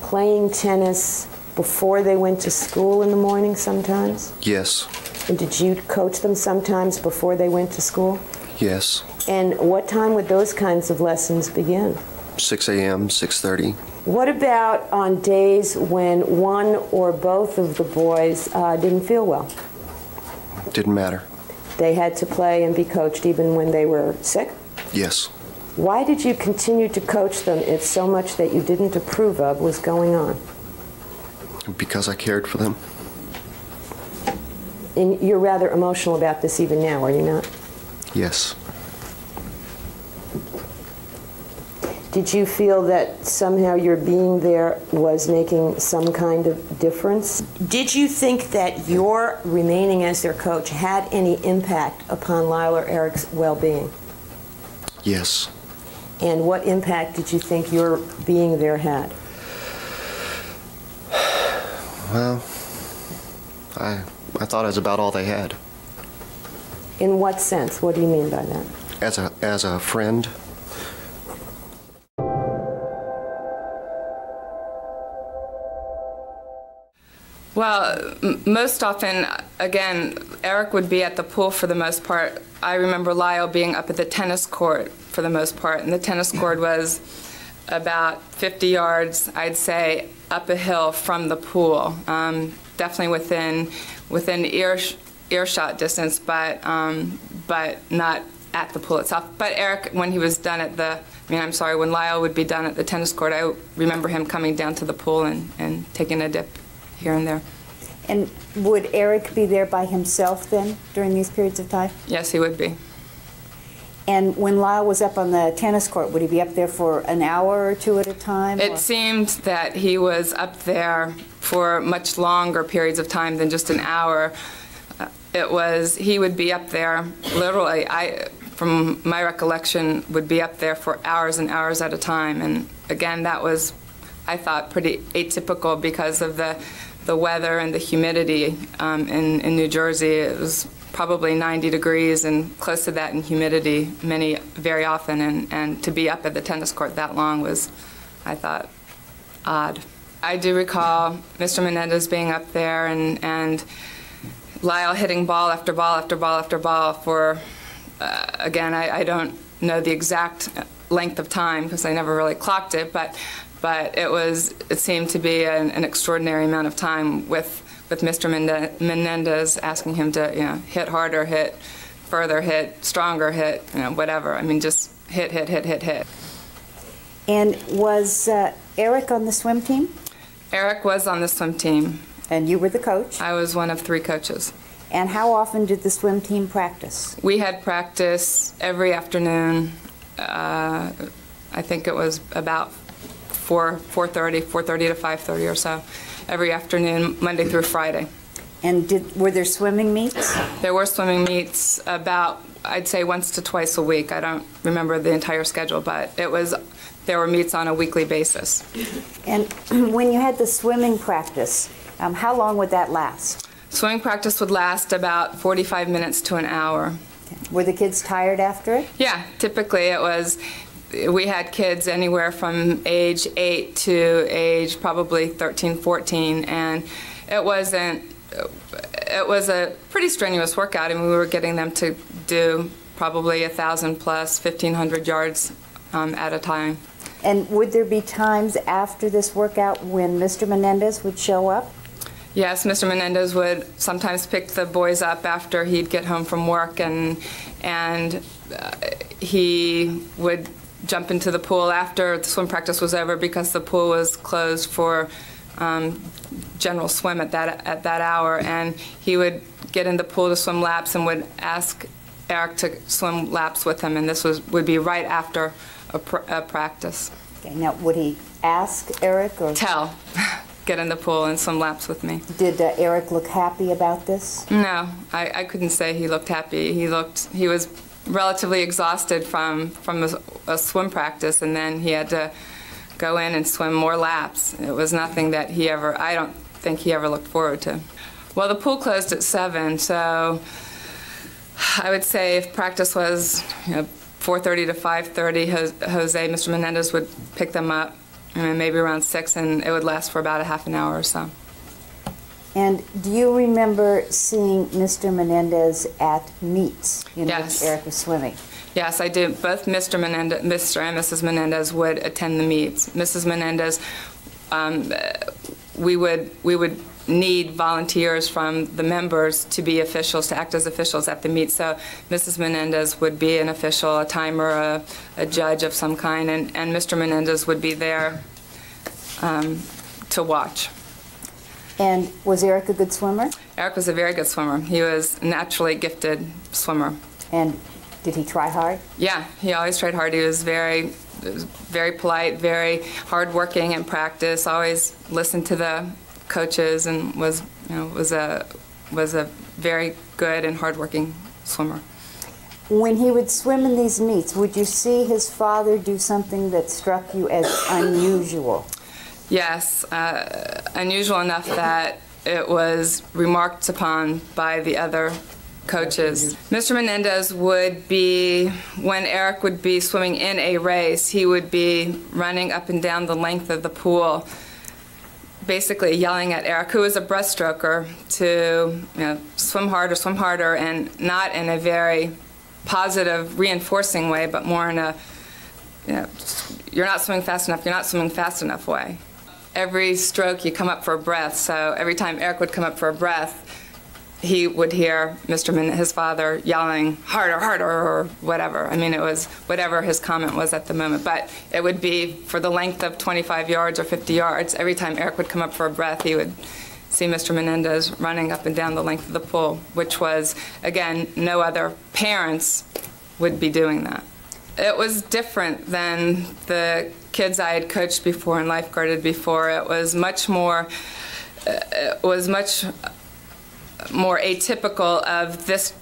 playing tennis before they went to school in the morning sometimes? Yes. And did you coach them sometimes before they went to school? Yes. And what time would those kinds of lessons begin? 6 a.m., 6:30. What about on days when one or both of the boys didn't feel well? Didn't matter. They had to play and be coached even when they were sick? Yes. Why did you continue to coach them if so much that you didn't approve of was going on? Because I cared for them. And you're rather emotional about this even now, are you not? Yes. Did you feel that somehow your being there was making some kind of difference? Did you think that your remaining as their coach had any impact upon Lyle or Eric's well-being? Yes. And what impact did you think your being there had? Well, I thought it was about all they had. In what sense? What do you mean by that? As a friend. Well, most often, again, Eric would be at the pool for the most part. I remember Lyle being up at the tennis court for the most part, and the tennis court was about 50 yards, I'd say, up a hill from the pool. Definitely within earshot distance, but not at the pool itself. But Eric, when he was done at the, when Lyle would be done at the tennis court, I remember him coming down to the pool and taking a dip here and there. And would Eric be there by himself then during these periods of time? Yes, he would be. And when Lyle was up on the tennis court, would he be up there for an hour or two at a time? It seemed that he was up there for much longer periods of time than just an hour. He would be up there literally, from my recollection, would be up there for hours and hours at a time. And again, that was, I thought, pretty atypical because of the weather and the humidity in New Jersey. It was probably 90 degrees and close to that in humidity very often, and to be up at the tennis court that long was, I thought, odd. I do recall Mr. Menendez being up there and Lyle hitting ball after ball after ball after ball for, again, I don't know the exact length of time because I never really clocked it, but it seemed to be an extraordinary amount of time with Mr. Menendez asking him to, hit harder, hit further, hit stronger, hit, whatever. Just hit. And was Eric on the swim team? Eric was on the swim team. And you were the coach? I was one of 3 coaches. And how often did the swim team practice? We had practice every afternoon. I think it was about 4:30 to 5:30 or so, every afternoon, Monday through Friday. And were there swimming meets? There were swimming meets about, I'd say, once to twice a week. I don't remember the entire schedule, but there were meets on a weekly basis. And when you had the swimming practice, how long would that last? Swimming practice would last about 45 minutes to an hour. Were the kids tired after it? Yeah, typically it was. We had kids anywhere from age 8 to age probably 13, 14, and it was a pretty strenuous workout, and we were getting them to do probably 1,000 plus, 1,500 yards at a time. And would there be times after this workout when Mr. Menendez would show up? Yes, Mr. Menendez would sometimes pick the boys up after he'd get home from work, and he would jump into the pool after the swim practice was over because the pool was closed for general swim at that hour, and he would get in the pool to swim laps and would ask Eric to swim laps with him, and this would be right after a practice. Okay, now would he ask Eric or? Tell, get in the pool and swim laps with me. Did Eric look happy about this? No, I couldn't say he looked happy. He was relatively exhausted from a swim practice, and then he had to go in and swim more laps. It was nothing that I don't think he ever looked forward to. Well, the pool closed at 7, so I would say if practice was 4:30 to 5:30, Mr. Menendez would pick them up, maybe around 6, and it would last for about a half an hour or so. And do you remember seeing Mr. Menendez at meets in which Eric was swimming? Yes, I did. Both Mr. Menendez, Mr. and Mrs. Menendez would attend the meets. Mrs. Menendez, we would need volunteers from the members to be officials, to act as officials at the meet. So Mrs. Menendez would be an official, a timer, a judge of some kind, and Mr. Menendez would be there to watch. And was Eric a good swimmer? Eric was a very good swimmer. He was a naturally gifted swimmer. And did he try hard? Yeah, he always tried hard. He was very polite, very hardworking in practice, always listened to the coaches, and was, you know, was a very good and hardworking swimmer. When he would swim in these meets, would you see his father do something that struck you as unusual? Yes, unusual enough that it was remarked upon by the other coaches. Mr. Menendez would be, when Eric would be swimming in a race, he would be running up and down the length of the pool, basically yelling at Eric, who was a breaststroker, to, you know, swim harder, and not in a very positive, reinforcing way, but more in a, you know, you're not swimming fast enough, you're not swimming fast enough way. Every stroke you come up for a breath, so every time Eric would come up for a breath, he would hear Mr. his father yelling, harder, harder, or whatever. I mean, it was whatever his comment was at the moment. But it would be for the length of 25 yards or 50 yards. Every time Eric would come up for a breath, he would see Mr. Menendez running up and down the length of the pool, which was, again, no other parents would be doing that. It was different than the kids I had coached before and lifeguarded before. It was much more, it was much more atypical of this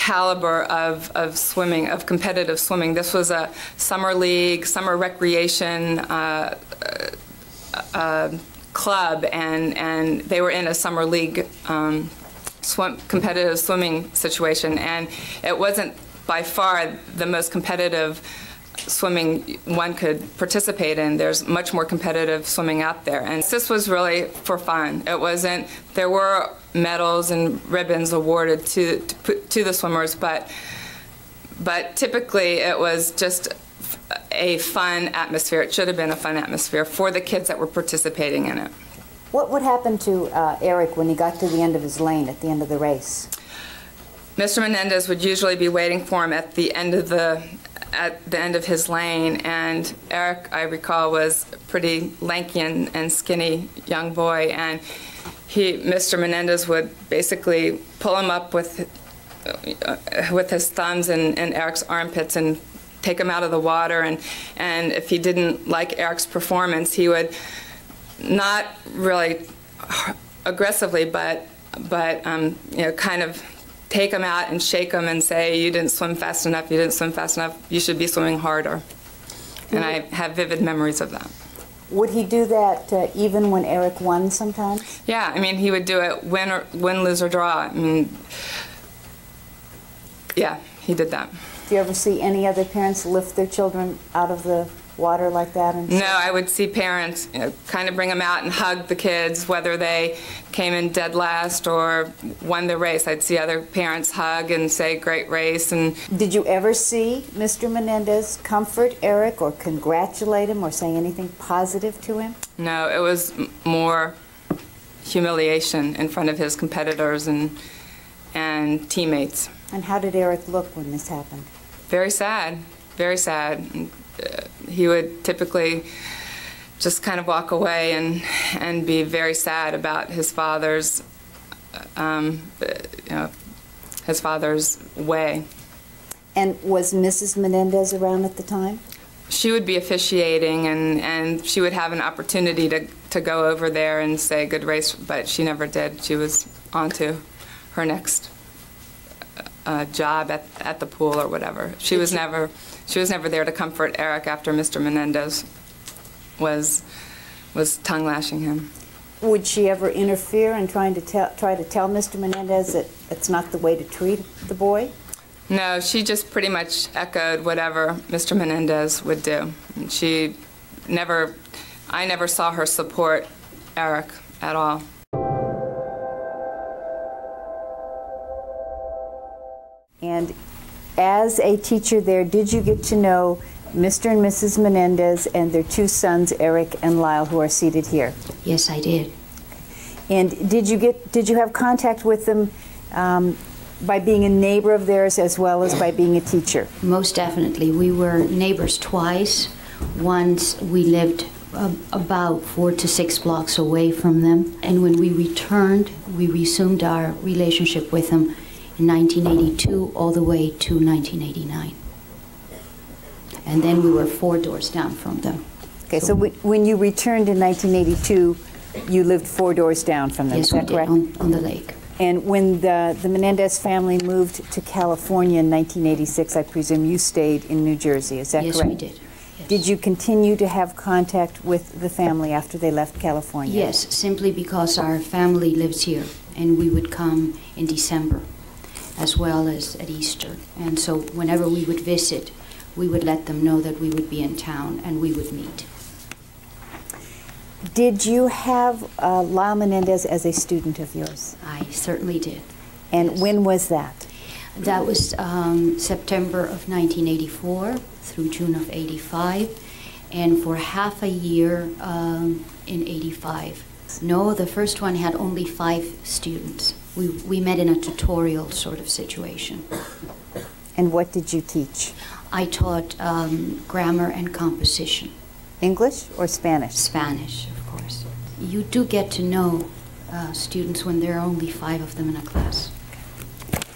caliber of swimming, of competitive swimming. This was a summer league, summer recreation club, and they were in a summer league competitive swimming situation, and it wasn't by far the most competitive swimming one could participate in. There's much more competitive swimming out there, and this was really for fun. It wasn't, there were medals and ribbons awarded to the swimmers, but typically it was just a fun atmosphere. It should have been a fun atmosphere for the kids that were participating in it. What would happen to Eric when he got to the end of his lane at the end of the race? Mr. Menendez would usually be waiting for him at the end of the his lane, and Eric, I recall, was a pretty lanky and skinny young boy, and Mr. Menendez would basically pull him up with his thumbs in Eric's armpits and take him out of the water, and if he didn't like Eric's performance, he would not really aggressively, but you know, kind of take him out and shake him and say, you didn't swim fast enough, you didn't swim fast enough, you should be swimming harder. And I have vivid memories of that. Would he do that even when Eric won sometimes? Yeah, I mean, he would do it win, lose, or draw. I mean, yeah, he did that. Do you ever see any other parents lift their children out of the water like that? And no, I would see parents, you know, kind of bring them out and hug the kids, whether they came in dead last or won the race. I'd see other parents hug and say, great race. And did you ever see Mr. Menendez comfort Eric or congratulate him or say anything positive to him? No, it was more humiliation in front of his competitors and teammates. And how did Eric look when this happened? Very sad, very sad. He would typically just kind of walk away and be very sad about his father's you know, his father's way. And was Mrs. Menendez around at the time? She would be officiating, and she would have an opportunity to go over there and say good race, but she never did. She was on to her next job at the pool or whatever. She was never there to comfort Eric after Mr. Menendez was tongue lashing him. Would she ever interfere in try to tell Mr. Menendez that it's not the way to treat the boy? No, she just pretty much echoed whatever Mr. Menendez would do. She never, I never saw her support Eric at all. And as a teacher there, did you get to know Mr. and Mrs. Menendez and their two sons, Eric and Lyle, who are seated here? Yes, I did. And did you have contact with them by being a neighbor of theirs as well as by being a teacher? Most definitely. We were neighbors twice. Once we lived about 4 to 6 blocks away from them, and when we returned, we resumed our relationship with them in 1982 all the way to 1989. And then we were 4 doors down from them. Okay, so when you returned in 1982, you lived 4 doors down from them, yes, is that correct? Yes, we did, on the lake. And when the Menendez family moved to California in 1986, I presume you stayed in New Jersey, is that correct? Yes, we did. Did you continue to have contact with the family after they left California? Yes, simply because our family lives here, and we would come in December as well as at Easter. And so whenever we would visit, we would let them know that we would be in town and we would meet. Did you have Lyle Menendez as a student of yours? I certainly did. And yes. When was that? That was September of 1984 through June of 85, and for half a year in 85. No, the first one had only 5 students. We met in a tutorial sort of situation. And what did you teach? I taught grammar and composition. English or Spanish? Spanish, of course. You do get to know students when there are only 5 of them in a class.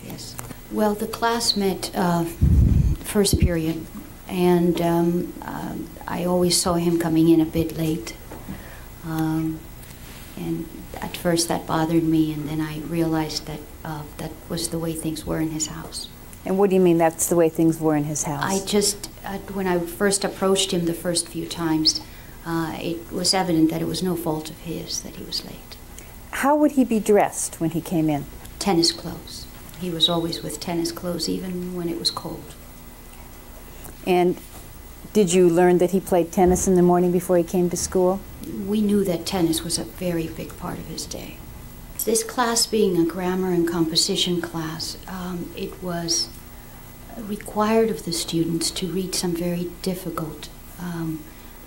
Yes. Well, the class met first period, and I always saw him coming in a bit late. And at first that bothered me, and then I realized that that was the way things were in his house. And what do you mean that's the way things were in his house? I just, when I first approached him the first few times, it was evident that it was no fault of his that he was late. How would he be dressed when he came in? Tennis clothes. He was always with tennis clothes, even when it was cold. And did you learn that he played tennis in the morning before he came to school? We knew that tennis was a very big part of his day. This class being a grammar and composition class, it was required of the students to read some very difficult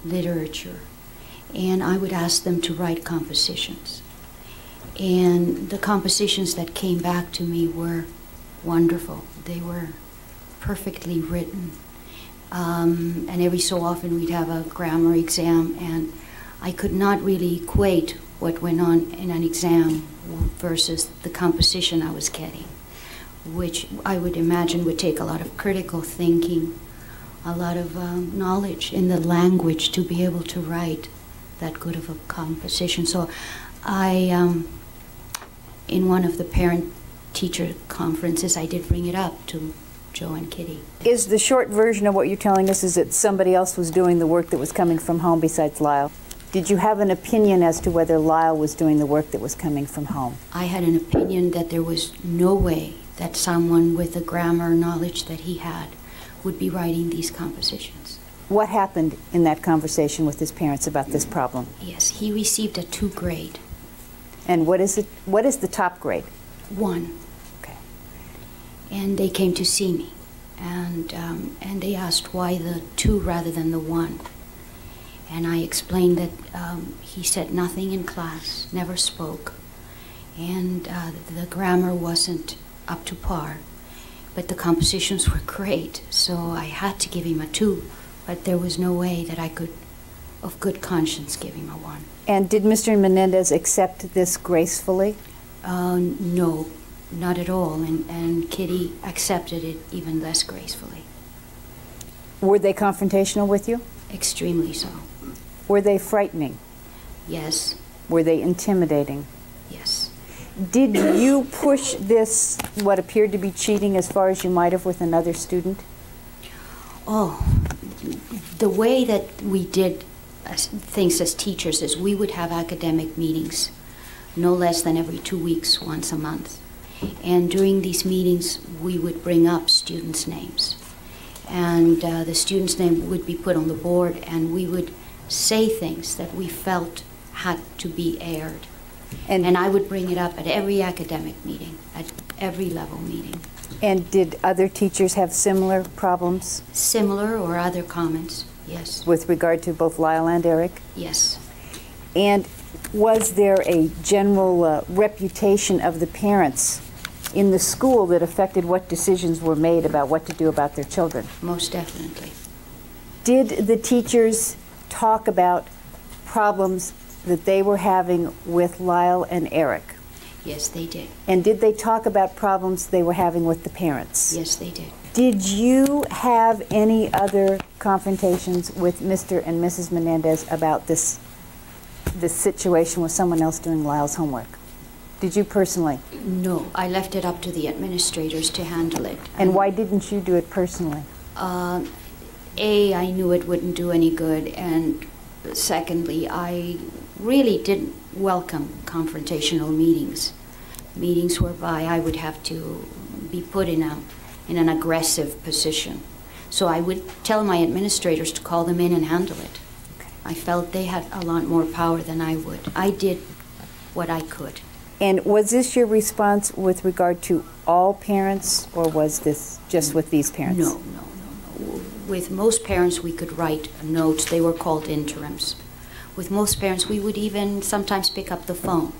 literature. And I would ask them to write compositions. And the compositions that came back to me were wonderful. They were perfectly written. And every so often we'd have a grammar exam, and I could not really equate what went on in an exam versus the composition I was getting, which I would imagine would take a lot of critical thinking, a lot of knowledge in the language to be able to write that good of a composition. So I, in one of the parent-teacher conferences, I did bring it up to Joe and Kitty. Is the short version of what you're telling us is that somebody else was doing the work that was coming from home besides Lyle? Did you have an opinion as to whether Lyle was doing the work that was coming from home? I had an opinion that there was no way that someone with the grammar knowledge that he had would be writing these compositions. What happened in that conversation with his parents about this problem? Yes, he received a 2 grade. And what is it? What is the top grade? 1. Okay. And they came to see me, and they asked why the 2 rather than the 1. And I explained that he said nothing in class, never spoke, and the grammar wasn't up to par, but the compositions were great, so I had to give him a 2, but there was no way that I could, of good conscience, give him a 1. And did Mr. Menendez accept this gracefully? No, not at all, and Kitty accepted it even less gracefully. Were they confrontational with you? Extremely so. Were they frightening? Yes. Were they intimidating? Yes. Did you push this, what appeared to be cheating, as far as you might have with another student? Oh, the way that we did things as teachers is we would have academic meetings no less than every 2 weeks, once a month. And during these meetings, we would bring up students' names. And the student's name would be put on the board, and we would say things that we felt had to be aired. And I would bring it up at every academic meeting. every level meeting. And did other teachers have similar problems? Similar or other comments, yes. With regard to both Lyle and Eric? Yes. And was there a general reputation of the parents in the school that affected what decisions were made about what to do about their children? Most definitely. Did the teachers talk about problems that they were having with Lyle and Eric? Yes, they did. And did they talk about problems they were having with the parents? Yes, they did. Did you have any other confrontations with Mr. and Mrs. Menendez about this situation with someone else doing Lyle's homework? Did you personally? No, I left it up to the administrators to handle it. And why didn't you do it personally? I knew it wouldn't do any good, and secondly, I really didn't welcome confrontational meetings. Meetings whereby I would have to be put in an aggressive position. So I would tell my administrators to call them in and handle it. Okay. I felt they had a lot more power than I would. I did what I could. And was this your response with regard to all parents, or was this just with these parents? No, no, no, no. With most parents, we could write notes. They were called interims. With most parents, we would even sometimes pick up the phone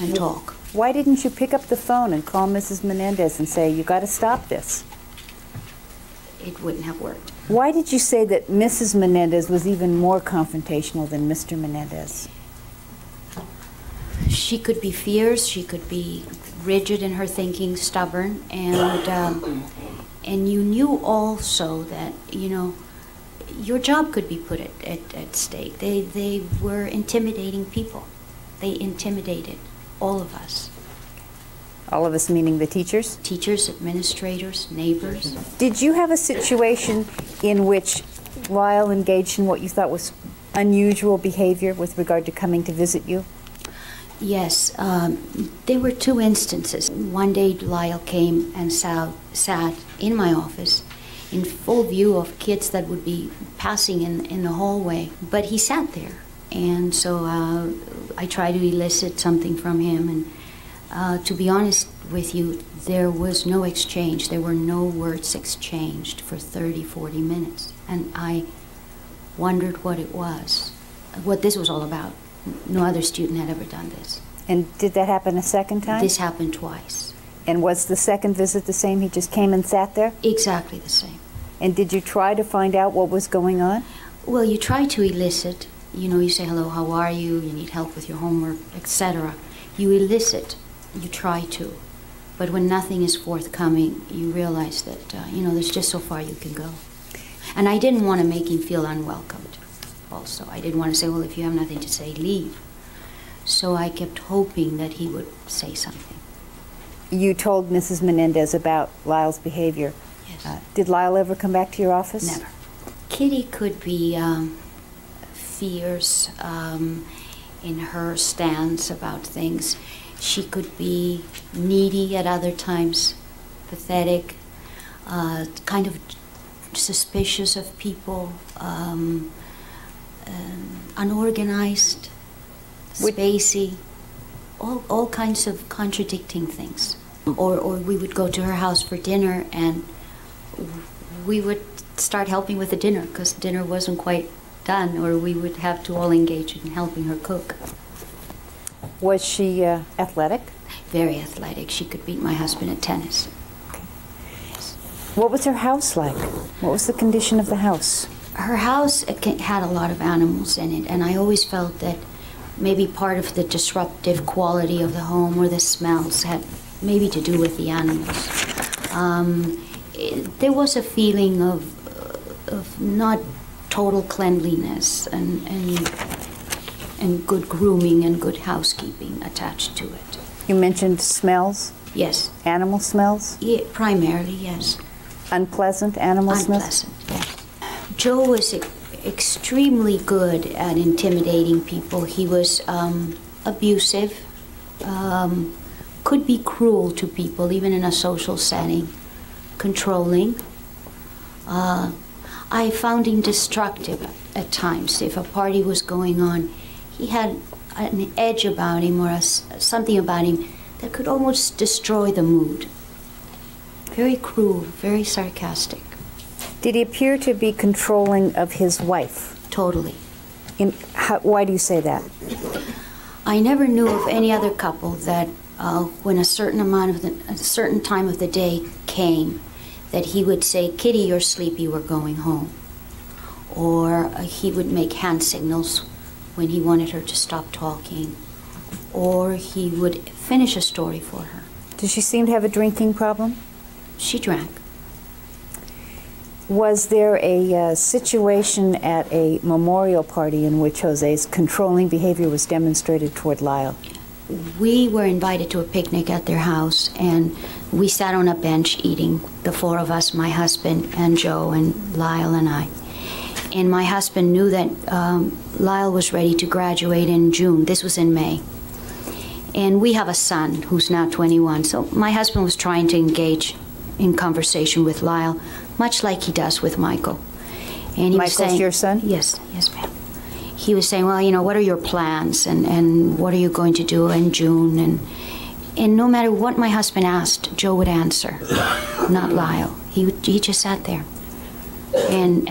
and talk. Why didn't you pick up the phone and call Mrs. Menendez and say, you got to stop this? It wouldn't have worked. Why did you say that Mrs. Menendez was even more confrontational than Mr. Menendez? She could be fierce, she could be rigid in her thinking, stubborn, and you knew also that, you know, your job could be put at stake. They were intimidating people. They intimidated all of us. All of us meaning the teachers? Teachers, administrators, neighbors. Did you have a situation in which Lyle engaged in what you thought was unusual behavior with regard to coming to visit you? Yes, there were two instances. One day Lyle came and sat in my office in full view of kids that would be passing in the hallway, but he sat there. And so I tried to elicit something from him, and to be honest with you, there was no exchange. There were no words exchanged for 30, 40 minutes. And I wondered what it was, what this was all about. No other student had ever done this. And did that happen a second time? This happened twice. And was the second visit the same? He just came and sat there? Exactly the same. And did you try to find out what was going on? Well, you try to elicit. You know, you say, hello, how are you? You need help with your homework, etc. You elicit. You try to. But when nothing is forthcoming, you realize that, you know, there's just so far you can go. And I didn't want to make him feel unwelcomed. Also, I didn't want to say, well, if you have nothing to say, leave. So I kept hoping that he would say something. You told Mrs. Menendez about Lyle's behavior. Yes. Did Lyle ever come back to your office? Never. Kitty could be fierce in her stance about things. She could be needy at other times, pathetic, kind of suspicious of people. Unorganized, spacey, all kinds of contradicting things. Or we would go to her house for dinner, and we would start helping with the dinner because dinner wasn't quite done, or we would have to all engage in helping her cook. Was she athletic? Very athletic. She could beat my husband at tennis. Okay. What was her house like? What was the condition of the house? Her house had a lot of animals in it, and I always felt that maybe part of the disruptive quality of the home or the smells had maybe to do with the animals. There was a feeling of not total cleanliness and good grooming and good housekeeping attached to it. You mentioned smells? Yes. Animal smells? Yeah, primarily, yes. Unpleasant animal smells? Unpleasant, yes. Joe was extremely good at intimidating people. He was abusive, could be cruel to people, even in a social setting, controlling. I found him destructive at times. If a party was going on, he had an edge about him or something about him that could almost destroy the mood. Very cruel, very sarcastic. Did he appear to be controlling of his wife? Totally. Why do you say that? I never knew of any other couple that when a certain time of the day came, that he would say, "Kitty, you're sleepy, we're going home." Or he would make hand signals when he wanted her to stop talking. Or he would finish a story for her. Did she seem to have a drinking problem? She drank. Was there a situation at a memorial party in which Jose's controlling behavior was demonstrated toward Lyle? We were invited to a picnic at their house, and we sat on a bench eating, the four of us, my husband and Joe and Lyle and I. And my husband knew that Lyle was ready to graduate in June. This was in May. And we have a son who's now 21, so my husband was trying to engage in conversation with Lyle, much like he does with Michael. And he was saying, Michael's your son? Yes, yes, ma'am. He was saying, well, you know, what are your plans, and what are you going to do in June? And no matter what my husband asked, Joe would answer, not Lyle. He just sat there. And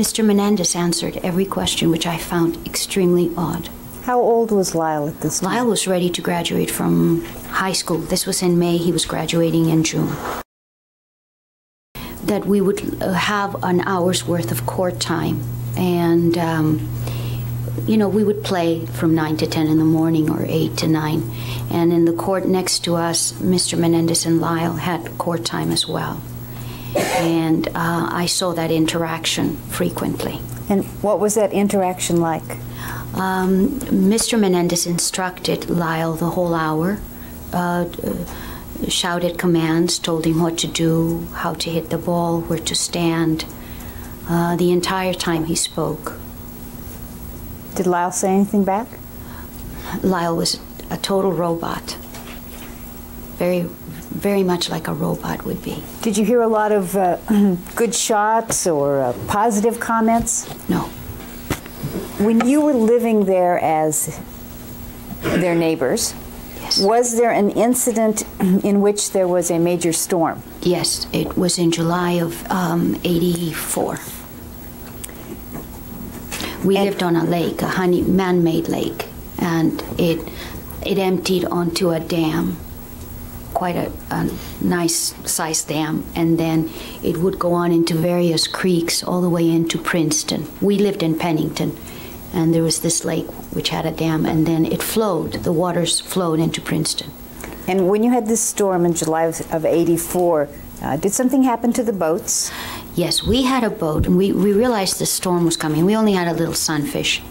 Mr. Menendez answered every question, which I found extremely odd. How old was Lyle at this time? Lyle was ready to graduate from high school. This was in May. He was graduating in June. That we would have an hour's worth of court time. And, you know, we would play from 9 to 10 in the morning or 8 to 9. And in the court next to us, Mr. Menendez and Lyle had court time as well. And I saw that interaction frequently. And what was that interaction like? Mr. Menendez instructed Lyle the whole hour, shouted commands, told him what to do, how to hit the ball, where to stand, the entire time he spoke. Did Lyle say anything back? Lyle was a total robot, very much like a robot would be. Did you hear a lot of good shots or positive comments? No. When you were living there as their neighbors, yes, was there an incident in which there was a major storm? Yes, it was in July of 84. We lived on a lake, a man-made lake, and it emptied onto a dam, quite a nice-sized dam, and then it would go on into various creeks all the way into Princeton. We lived in Pennington, and there was this lake which had a dam, and then it flowed, the waters flowed into Princeton. And when you had this storm in July of 84, did something happen to the boats? Yes, we had a boat, and we realized the storm was coming. We only had a little sunfish.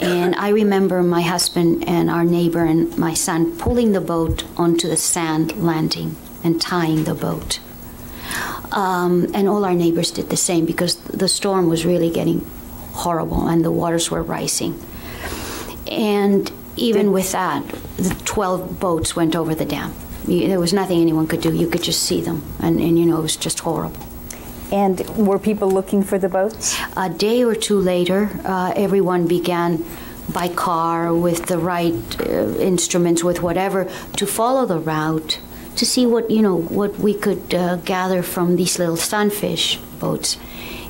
And I remember my husband and our neighbor and my son pulling the boat onto the sand landing and tying the boat. And all our neighbors did the same because the storm was really getting horrible and the waters were rising. And even with that, the 12 boats went over the dam. There was nothing anyone could do. You could just see them. And you know, it was just horrible. And were people looking for the boats? A day or two later, everyone began by car with the right instruments, with whatever, to follow the route to see what, you know, what we could gather from these little sunfish boats.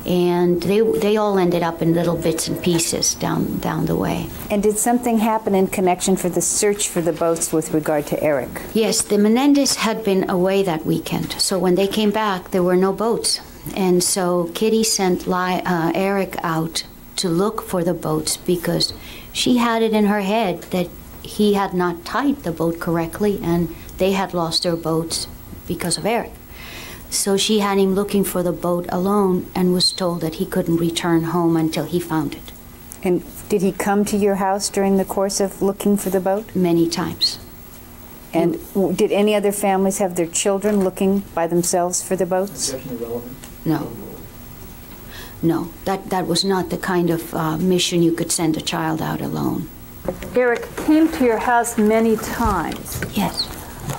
And they all ended up in little bits and pieces down the way. And did something happen in connection for the search for the boats with regard to Eric? Yes, the Menendez had been away that weekend. So when they came back, there were no boats. And so Kitty sent Eric out to look for the boats because she had it in her head that he had not tied the boat correctly and they had lost their boats because of Eric. So she had him looking for the boat alone and was told that he couldn't return home until he found it. And did he come to your house during the course of looking for the boat? Many times. And did any other families have their children looking by themselves for the boats? No. No, that was not the kind of mission you could send a child out alone. Eric came to your house many times. Yes.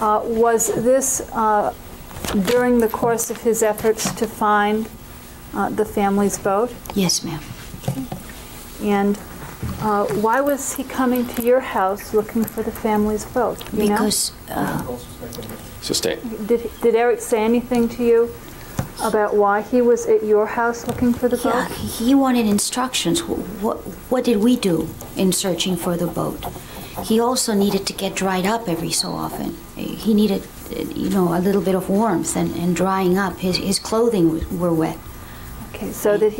Was this during the course of his efforts to find the family's boat? Yes, ma'am. And Why was he coming to your house looking for the family's vote? Because... Sustained. Did Eric say anything to you about why he was at your house looking for the boat? He wanted instructions. What did we do in searching for the boat? He also needed to get dried up every so often. He needed, you know, a little bit of warmth and drying up. His clothing were wet. Okay, so that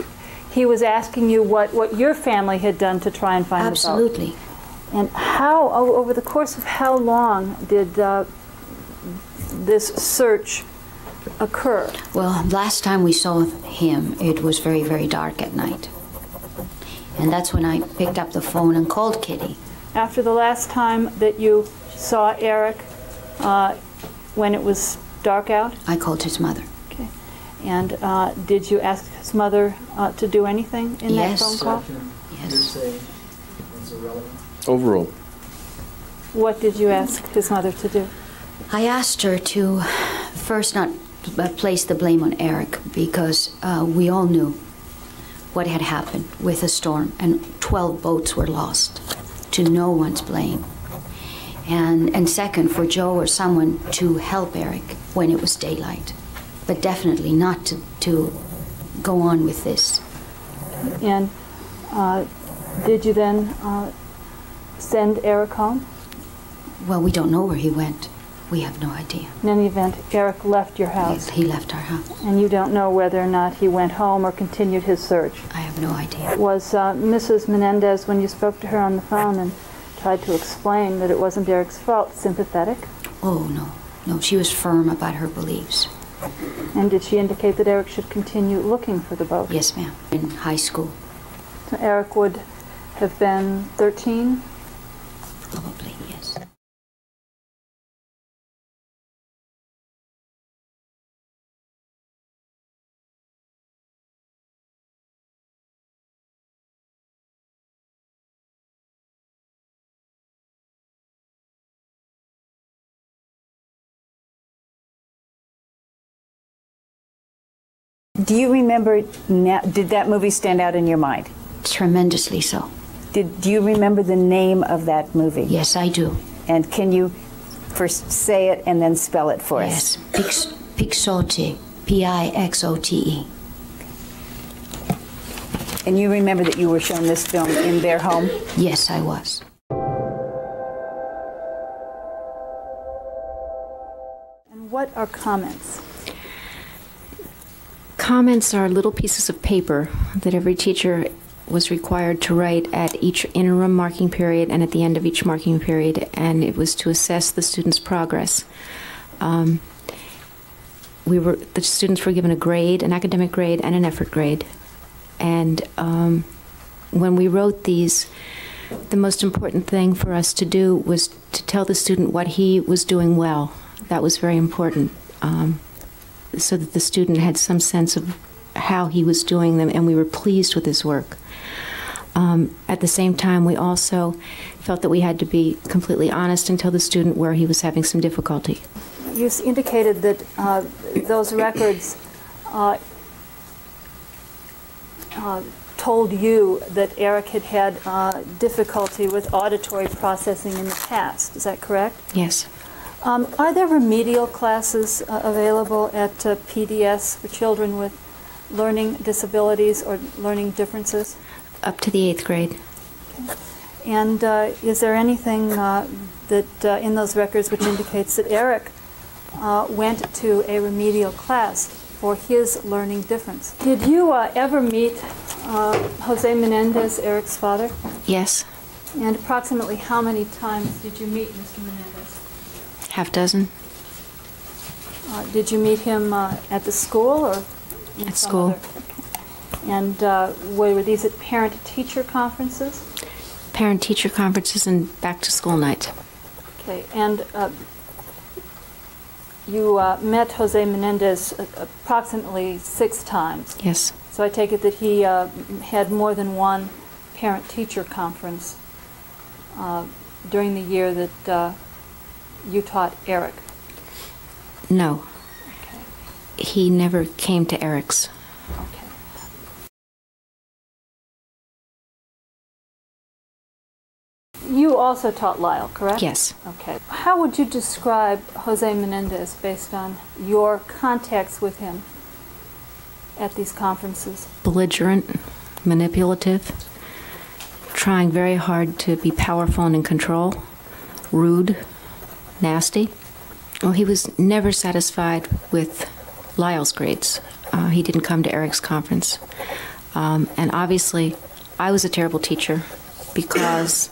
he was asking you what your family had done to try and find the boat. Absolutely. And how, over the course of how long did this search occur? Well, last time we saw him, it was very, very dark at night. And that's when I picked up the phone and called Kitty. After the last time that you saw Eric, when it was dark out? I called his mother. Okay. And did you ask his mother to do anything in that phone call? Yes. Overall. What did you ask his mother to do? I asked her to first not place the blame on Eric, because we all knew what had happened with the storm, and 12 boats were lost to no one's blame. And second, for Joe or someone to help Eric when it was daylight, but definitely not to go on with this. And did you then send Eric home? Well, we don't know where he went. We have no idea. In any event, Eric left your house. Yes, he left our house. And you don't know whether or not he went home or continued his search. I have no idea. Was Mrs. Menendez, when you spoke to her on the phone and tried to explain that it wasn't Eric's fault, sympathetic? Oh, no. No, she was firm about her beliefs. And did she indicate that Eric should continue looking for the boat? Yes, ma'am. In high school. So Eric would have been 13? Probably, yes. Do you remember, did that movie stand out in your mind? Tremendously so. Do you remember the name of that movie? Yes, I do. And can you first say it and then spell it for us? Yes, Pixote, P-I-X-O-T-E. And you remember that you were shown this film in their home? Yes, I was. And what are comments? Comments are little pieces of paper that every teacher was required to write at each interim marking period and at the end of each marking period, and it was to assess the students' progress. The students were given a grade, an academic grade and an effort grade. And when we wrote these, the most important thing for us to do was to tell the student what he was doing well. That was very important. So that the student had some sense of how he was doing them, and we were pleased with his work. At the same time, we also felt that we had to be completely honest and tell the student where he was having some difficulty. You indicated that those records told you that Eric had had difficulty with auditory processing in the past. Is that correct? Yes. Are there remedial classes available at PDS for children with learning disabilities or learning differences? Up to the 8th grade. Okay. And is there anything that in those records which indicates that Eric went to a remedial class for his learning difference? Did you ever meet Jose Menendez, Eric's father? Yes. And approximately how many times did you meet Mr. Menendez? Half dozen. Did you meet him at the school or? At school. Okay. And were these at parent-teacher conferences? Parent-teacher conferences and back-to-school night. Okay. And you met Jose Menendez approximately 6 times. Yes. So I take it that he had more than one parent-teacher conference during the year that you taught Eric? No. Okay. He never came to Eric's. Okay. also taught Lyle, correct? Yes. Okay. How would you describe Jose Menendez based on your contacts with him at these conferences? Belligerent, manipulative, trying very hard to be powerful and in control, rude, nasty. Well, he was never satisfied with Lyle's grades. He didn't come to Eric's conference. And obviously, I was a terrible teacher because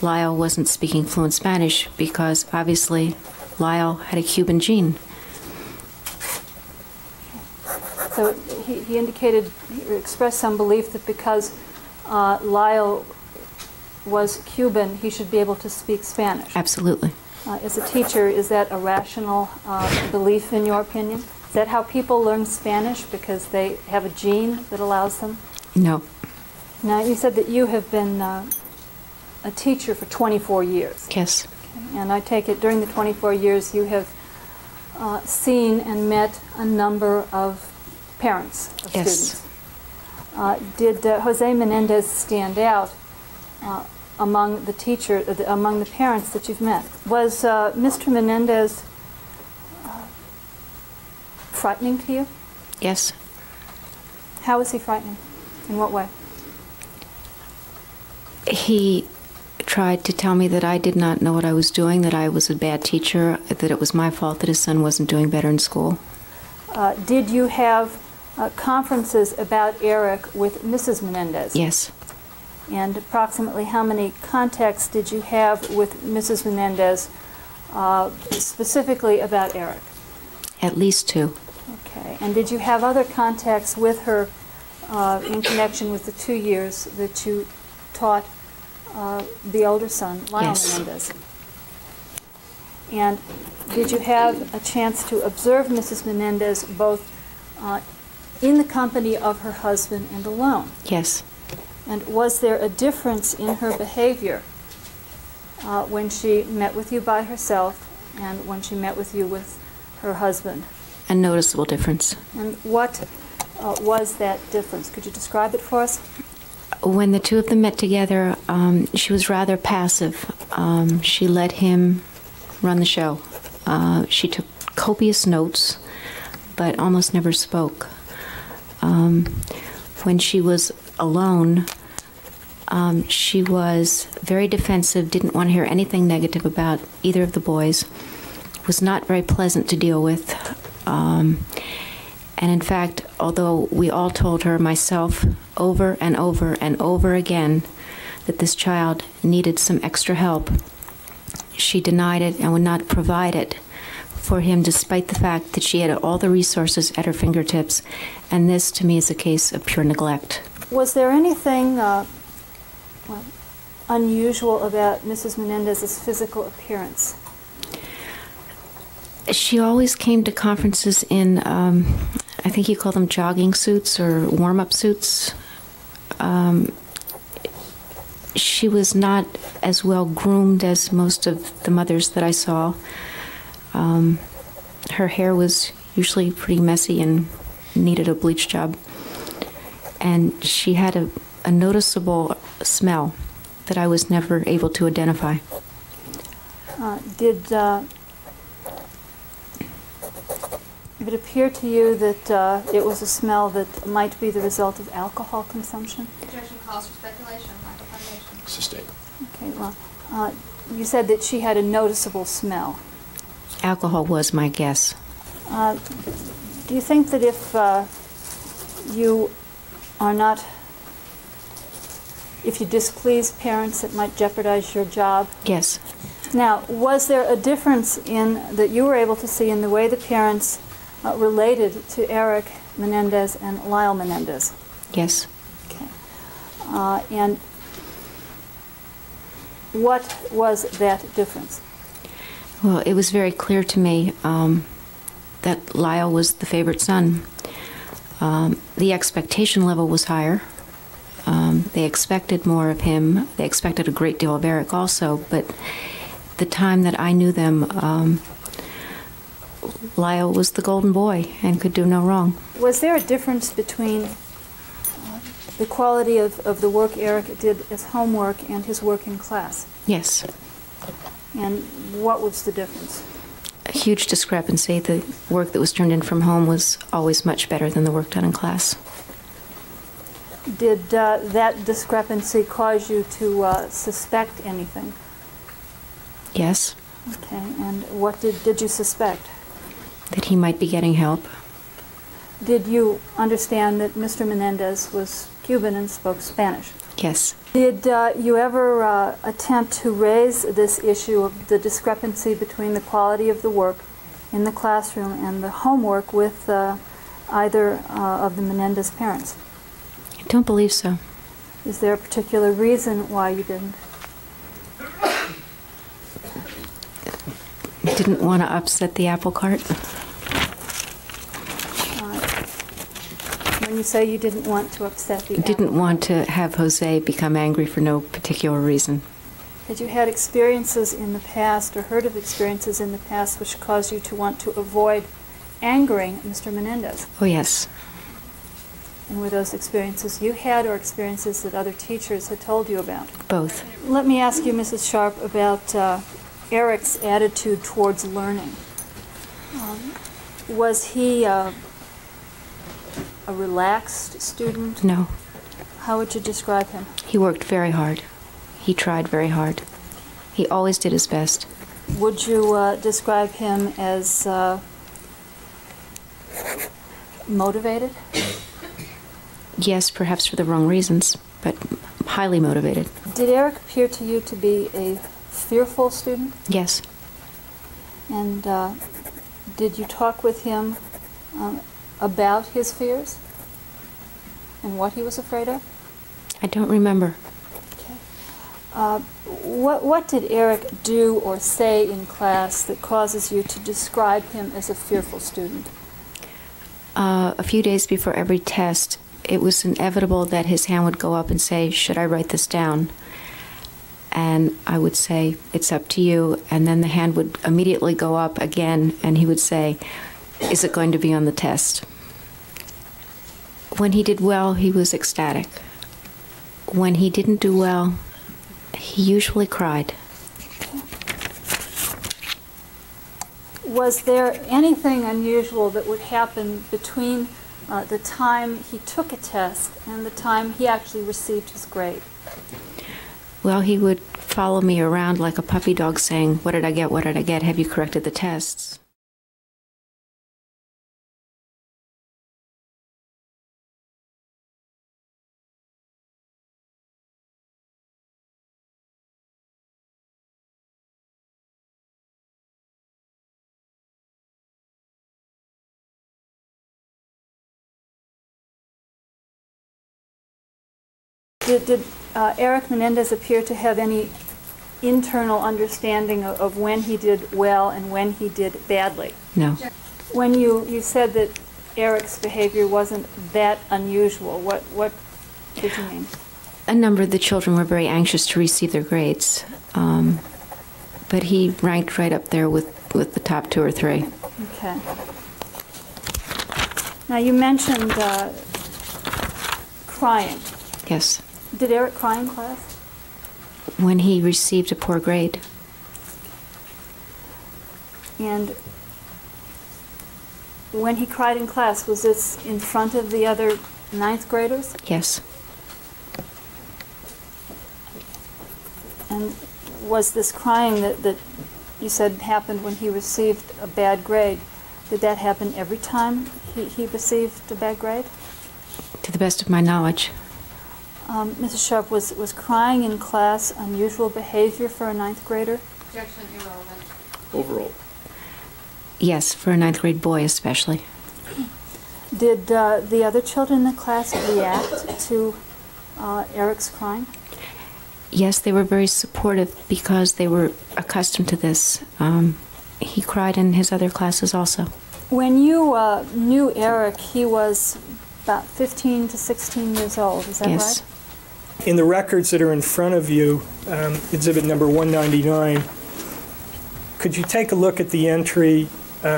Lyle wasn't speaking fluent Spanish, because obviously Lyle had a Cuban gene. So he indicated, he expressed some belief that because Lyle was Cuban, he should be able to speak Spanish. Absolutely. As a teacher, is that a rational belief in your opinion? Is that how people learn Spanish, because they have a gene that allows them? No. Now, you said that you have been a teacher for 24 years. Yes. Okay. And I take it during the 24 years you have seen and met a number of parents of students. Did Jose Menendez stand out among the teachers, among the parents that you've met? Was Mr. Menendez frightening to you? Yes. How was he frightening? In what way? He tried to tell me that I did not know what I was doing, that I was a bad teacher, that it was my fault that his son wasn't doing better in school. Did you have conferences about Eric with Mrs. Menendez? Yes. And approximately how many contacts did you have with Mrs. Menendez specifically about Eric? At least two. Okay. And did you have other contacts with her in connection with the 2 years that you taught the older son, Lyle? Yes. Menendez? And did you have a chance to observe Mrs. Menendez both in the company of her husband and alone? Yes. And was there a difference in her behavior when she met with you by herself and when she met with you with her husband? A noticeable difference. And what was that difference? Could you describe it for us? When the two of them met together, she was rather passive. She let him run the show. She took copious notes, but almost never spoke. When she was alone, she was very defensive, didn't want to hear anything negative about either of the boys, was not very pleasant to deal with. And in fact, although we all told her, myself, over and over and over again, that this child needed some extra help, she denied it and would not provide it for him, despite the fact that she had all the resources at her fingertips. And this, to me, is a case of pure neglect. Was there anything unusual about Mrs. Menendez's physical appearance? She always came to conferences in, I think you call them jogging suits or warm-up suits. She was not as well groomed as most of the mothers that I saw. Her hair was usually pretty messy and needed a bleach job. And she had a noticeable smell that I was never able to identify. Did it appear to you that it was a smell that might be the result of alcohol consumption? Projection calls for speculation, lack of foundation. Sustained. Okay, well, you said that she had a noticeable smell. Alcohol was my guess. Do you think that if you are not, if you displease parents, it might jeopardize your job? Yes. Now, was there a difference in that you were able to see in the way the parents related to Eric Menendez and Lyle Menendez? Yes. Okay. And what was that difference? Well, it was very clear to me that Lyle was the favorite son. The expectation level was higher. They expected more of him. They expected a great deal of Eric also, but the time that I knew them, Lyle was the golden boy and could do no wrong. Was there a difference between the quality of the work Eric did as homework and his work in class. Yes. And what was the difference? A huge discrepancy. The work that was turned in from home was always much better than the work done in class. Did that discrepancy cause you to suspect anything? Yes. Okay, and what did you suspect? That he might be getting help. Did you understand that Mr. Menendez was Cuban and spoke Spanish? Yes. Did you ever attempt to raise this issue of the discrepancy between the quality of the work in the classroom and the homework with either of the Menendez parents? I don't believe so. Is there a particular reason why you didn't? I didn't want to upset the apple cart. When you say you didn't want to upset the apple cart. Didn't want to have Jose become angry for no particular reason. Had you had experiences in the past or heard of experiences in the past which caused you to want to avoid angering Mr. Menendez? Oh, yes. And were those experiences you had or experiences that other teachers had told you about? Both. Let me ask you, Mrs. Sharp, about Eric's attitude towards learning. Was he a relaxed student? No. How would you describe him? He worked very hard. He tried very hard. He always did his best. Would you describe him as motivated? Yes, perhaps for the wrong reasons, but highly motivated. Did Eric appear to you to be a fearful student? Yes. And did you talk with him about his fears and what he was afraid of? I don't remember. Okay. What did Eric do or say in class that causes you to describe him as a fearful student? A few days before every test, it was inevitable that his hand would go up and say, "Should I write this down?" And I would say, "It's up to you." And then the hand would immediately go up again, and he would say, "Is it going to be on the test?" When he did well, he was ecstatic. When he didn't do well, he usually cried. Was there anything unusual that would happen between the time he took a test and the time he actually received his grade? Well, he would follow me around like a puppy dog saying, "What did I get? What did I get? Have you corrected the tests?" Did Eric Menendez appear to have any internal understanding of when he did well and when he did badly? No. When you said that Eric's behavior wasn't that unusual, what did you mean? A number of the children were very anxious to receive their grades, but he ranked right up there with the top two or three. Okay. Now you mentioned crying. Yes. Did Eric cry in class? When he received a poor grade. And when he cried in class, was this in front of the other ninth graders? Yes. And was this crying that you said happened when he received a bad grade, did that happen every time he received a bad grade? To the best of my knowledge. Mrs. Sharp, was crying in class unusual behavior for a ninth grader? Objection, irrelevant. Overall. Yes, for a ninth grade boy especially. Did the other children in the class react to Eric's crying? Yes, they were very supportive because they were accustomed to this. He cried in his other classes also. When you knew Eric, he was about 15 to 16 years old, is that yes. Right? In the records that are in front of you, exhibit number 199, could you take a look at the entry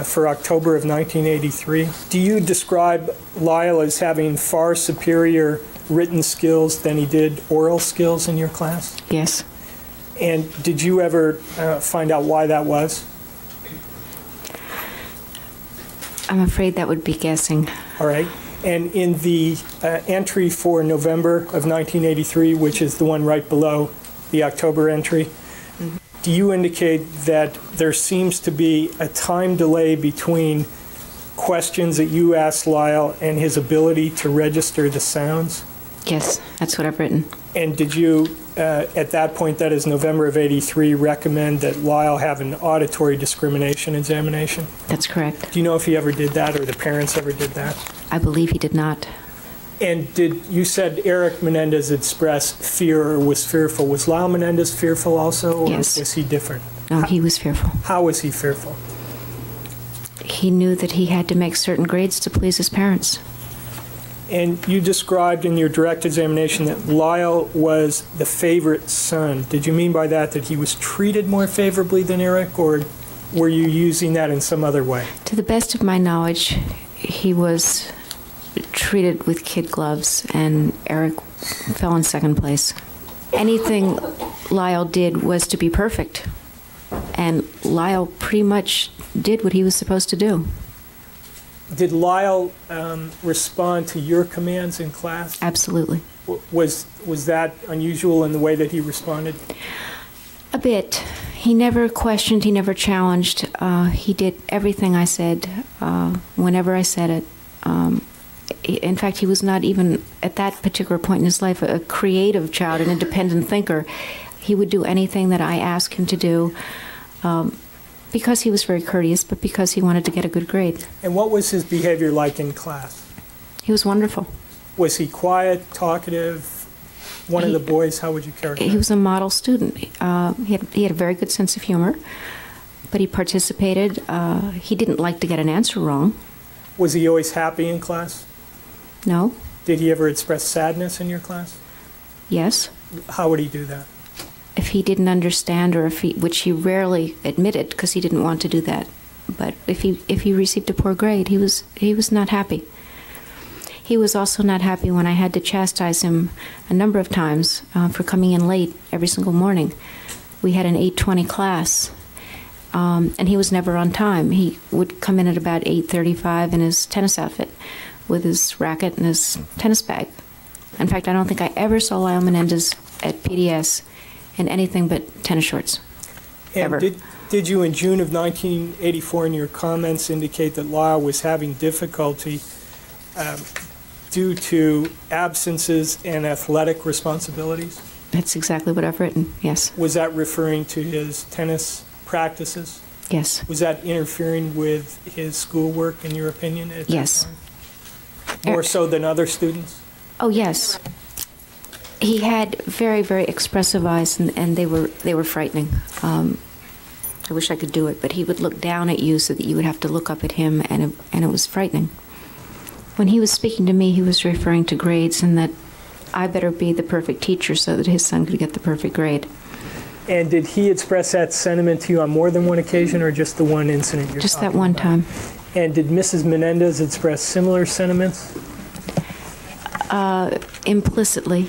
for October of 1983? Do you describe Lyle as having far superior written skills than he did oral skills in your class? Yes. And did you ever find out why that was? I'm afraid that would be guessing. All right. And in the entry for November of 1983, which is the one right below the October entry, mm-hmm. do you indicate that there seems to be a time delay between questions that you asked Lyle and his ability to register the sounds? Yes, that's what I've written. And did you, at that point, that is November of 83, recommend that Lyle have an auditory discrimination examination? That's correct. Do you know if he ever did that or the parents ever did that? I believe he did not. And did you said Eric Menendez expressed fear or was fearful. Was Lyle Menendez fearful also, or yes. was he different? No, he was fearful. How was he fearful? He knew that he had to make certain grades to please his parents. And you described in your direct examination that Lyle was the favorite son. Did you mean by that he was treated more favorably than Eric, or were you using that in some other way? To the best of my knowledge, he was treated with kid gloves, and Eric fell in second place. Anything Lyle did was to be perfect, and Lyle pretty much did what he was supposed to do. Did Lyle respond to your commands in class? Absolutely. Was that unusual in the way that he responded? A bit. He never questioned, he never challenged. He did everything I said, whenever I said it. In fact, he was not even, at that particular point in his life, a creative child, an independent thinker. He would do anything that I asked him to do. Because he was very courteous, but because he wanted to get a good grade. And what was his behavior like in class? He was wonderful. Was he quiet, talkative, one of the boys? How would you characterize him? He was a model student. He had a very good sense of humor, but he participated. He didn't like to get an answer wrong. Was he always happy in class? No. Did he ever express sadness in your class? Yes. How would he do that? If he didn't understand, or if he, which he rarely admitted because he didn't want to do that, but if he received a poor grade, he was not happy. He was also not happy when I had to chastise him a number of times for coming in late every single morning. We had an 8:20 class, and he was never on time. He would come in at about 8:35 in his tennis outfit, with his racket and his tennis bag. In fact, I don't think I ever saw Lyle Menendez at PDS in anything but tennis shorts, and ever. Did you, in June of 1984, in your comments, indicate that Lyle was having difficulty due to absences and athletic responsibilities? That's exactly what I've written, yes. Was that referring to his tennis practices? Yes. Was that interfering with his schoolwork, in your opinion, at yes. that time? More so than other students? Oh, yes. He had very, very expressive eyes, and they were frightening. I wish I could do it, but he would look down at you so that you would have to look up at him, and it was frightening. When he was speaking to me, he was referring to grades and that I better be the perfect teacher so that his son could get the perfect grade. And did he express that sentiment to you on more than one occasion, or just the one incident you're just that one about? Time. And did Mrs. Menendez express similar sentiments? Implicitly.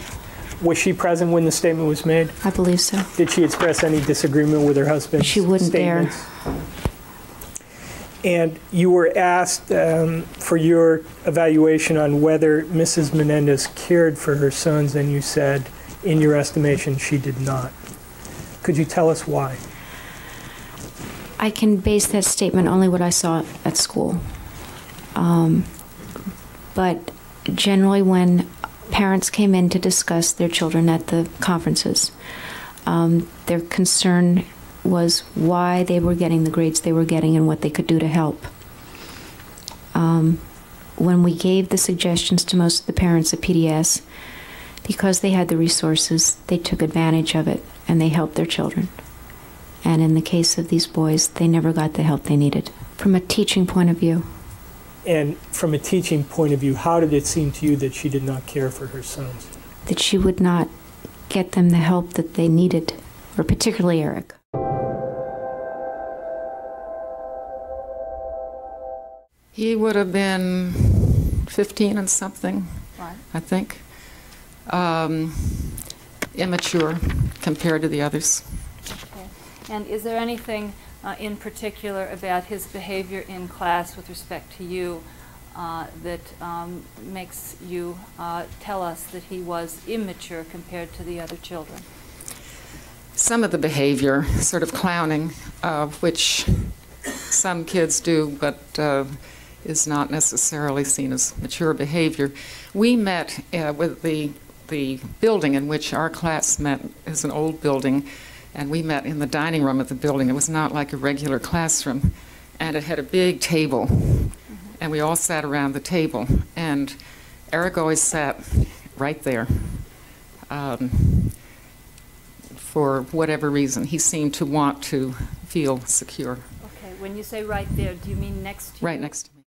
Was she present when the statement was made? I believe so. Did she express any disagreement with her husband's statements? She wouldn't dare. And you were asked for your evaluation on whether Mrs. Menendez cared for her sons, and you said, in your estimation, she did not. Could you tell us why? I can base that statement only what I saw at school. But generally when parents came in to discuss their children at the conferences, their concern was why they were getting the grades they were getting and what they could do to help. When we gave the suggestions to most of the parents at PDS, because they had the resources, they took advantage of it and they helped their children. And in the case of these boys, they never got the help they needed from a teaching point of view. And from a teaching point of view, how did it seem to you that she did not care for her sons? That she would not get them the help that they needed, or particularly Eric. He would have been 15 and something, right. I think. immature compared to the others. Okay. And is there anything in particular about his behavior in class with respect to you that makes you tell us that he was immature compared to the other children? Some of the behavior, sort of clowning, which some kids do, but is not necessarily seen as mature behavior. We met with the building in which our class met is an old building, and we met in the dining room of the building. It was not like a regular classroom, and it had a big table, and we all sat around the table, and Eric always sat right there. For whatever reason, he seemed to want to feel secure. Okay, when you say right there, do you mean next to you? Right next to me.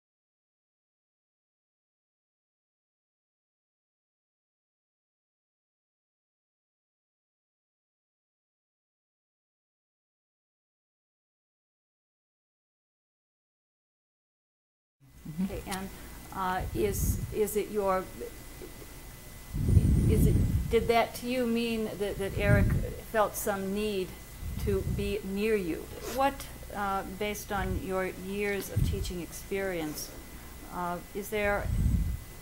Okay, and did that to you mean that Eric felt some need to be near you? What, based on your years of teaching experience, is there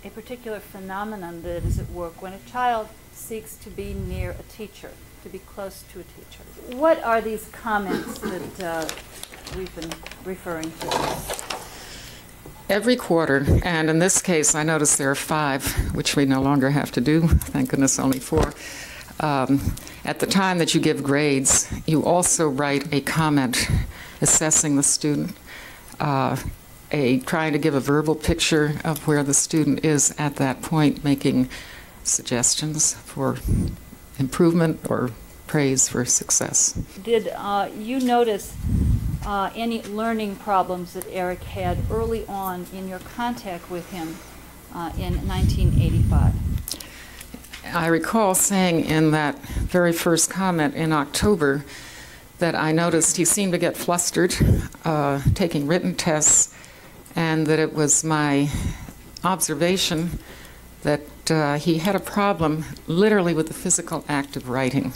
a particular phenomenon that is at work when a child seeks to be near a teacher, to be close to a teacher? What are these comments that we've been referring to? Every quarter, and in this case I noticed there are 5, which we no longer have to do, thank goodness, only 4. At the time that you give grades, you also write a comment assessing the student, trying to give a verbal picture of where the student is at that point, making suggestions for improvement or praise for success. Did you notice any learning problems that Eric had early on in your contact with him in 1985? I recall saying in that very first comment in October that I noticed he seemed to get flustered taking written tests, and that it was my observation that he had a problem literally with the physical act of writing.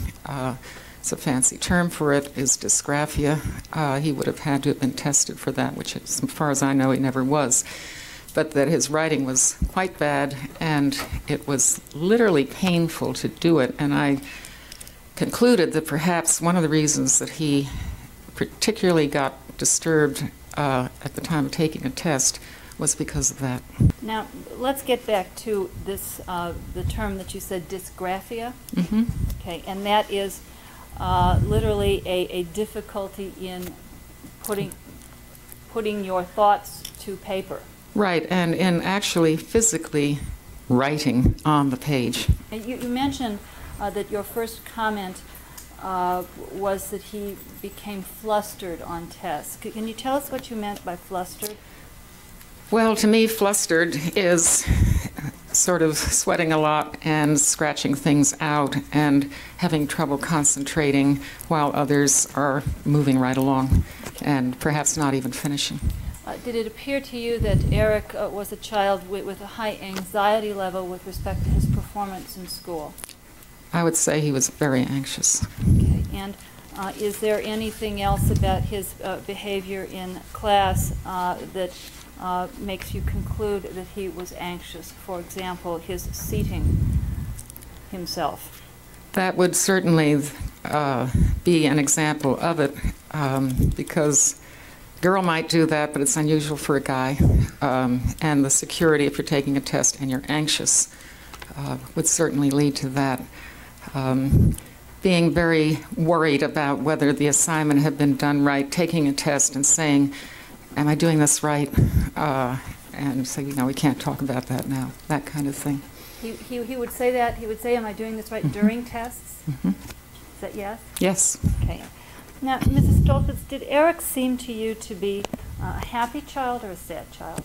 It's a fancy term for it, is dysgraphia. He would have had to have been tested for that, which as far as I know he never was. But that his writing was quite bad, and it was literally painful to do it. And I concluded that perhaps one of the reasons that he particularly got disturbed at the time of taking a test was because of that. Now, let's get back to this, the term that you said, dysgraphia. Mm-hmm. Okay, and that is literally a difficulty in putting your thoughts to paper. Right, and in actually physically writing on the page. And you mentioned that your first comment was that he became flustered on tests. Can you tell us what you meant by flustered? Well, to me, flustered is sort of sweating a lot and scratching things out and having trouble concentrating while others are moving right along and perhaps not even finishing. Did it appear to you that Eric was a child with a high anxiety level with respect to his performance in school? I would say he was very anxious. Okay. And is there anything else about his behavior in class that makes you conclude that he was anxious? For example, his seating himself. That would certainly be an example of it, because a girl might do that, but it's unusual for a guy. And the security, if you're taking a test and you're anxious, would certainly lead to that. Being very worried about whether the assignment had been done right, taking a test and saying, am I doing this right? And say, you know, we can't talk about that now, that kind of thing. He would say that? He would say, am I doing this right, during tests? Mm-hmm. Is that yes? Yes. Okay. Now, Mrs. Stolkitz, did Eric seem to you to be a happy child or a sad child?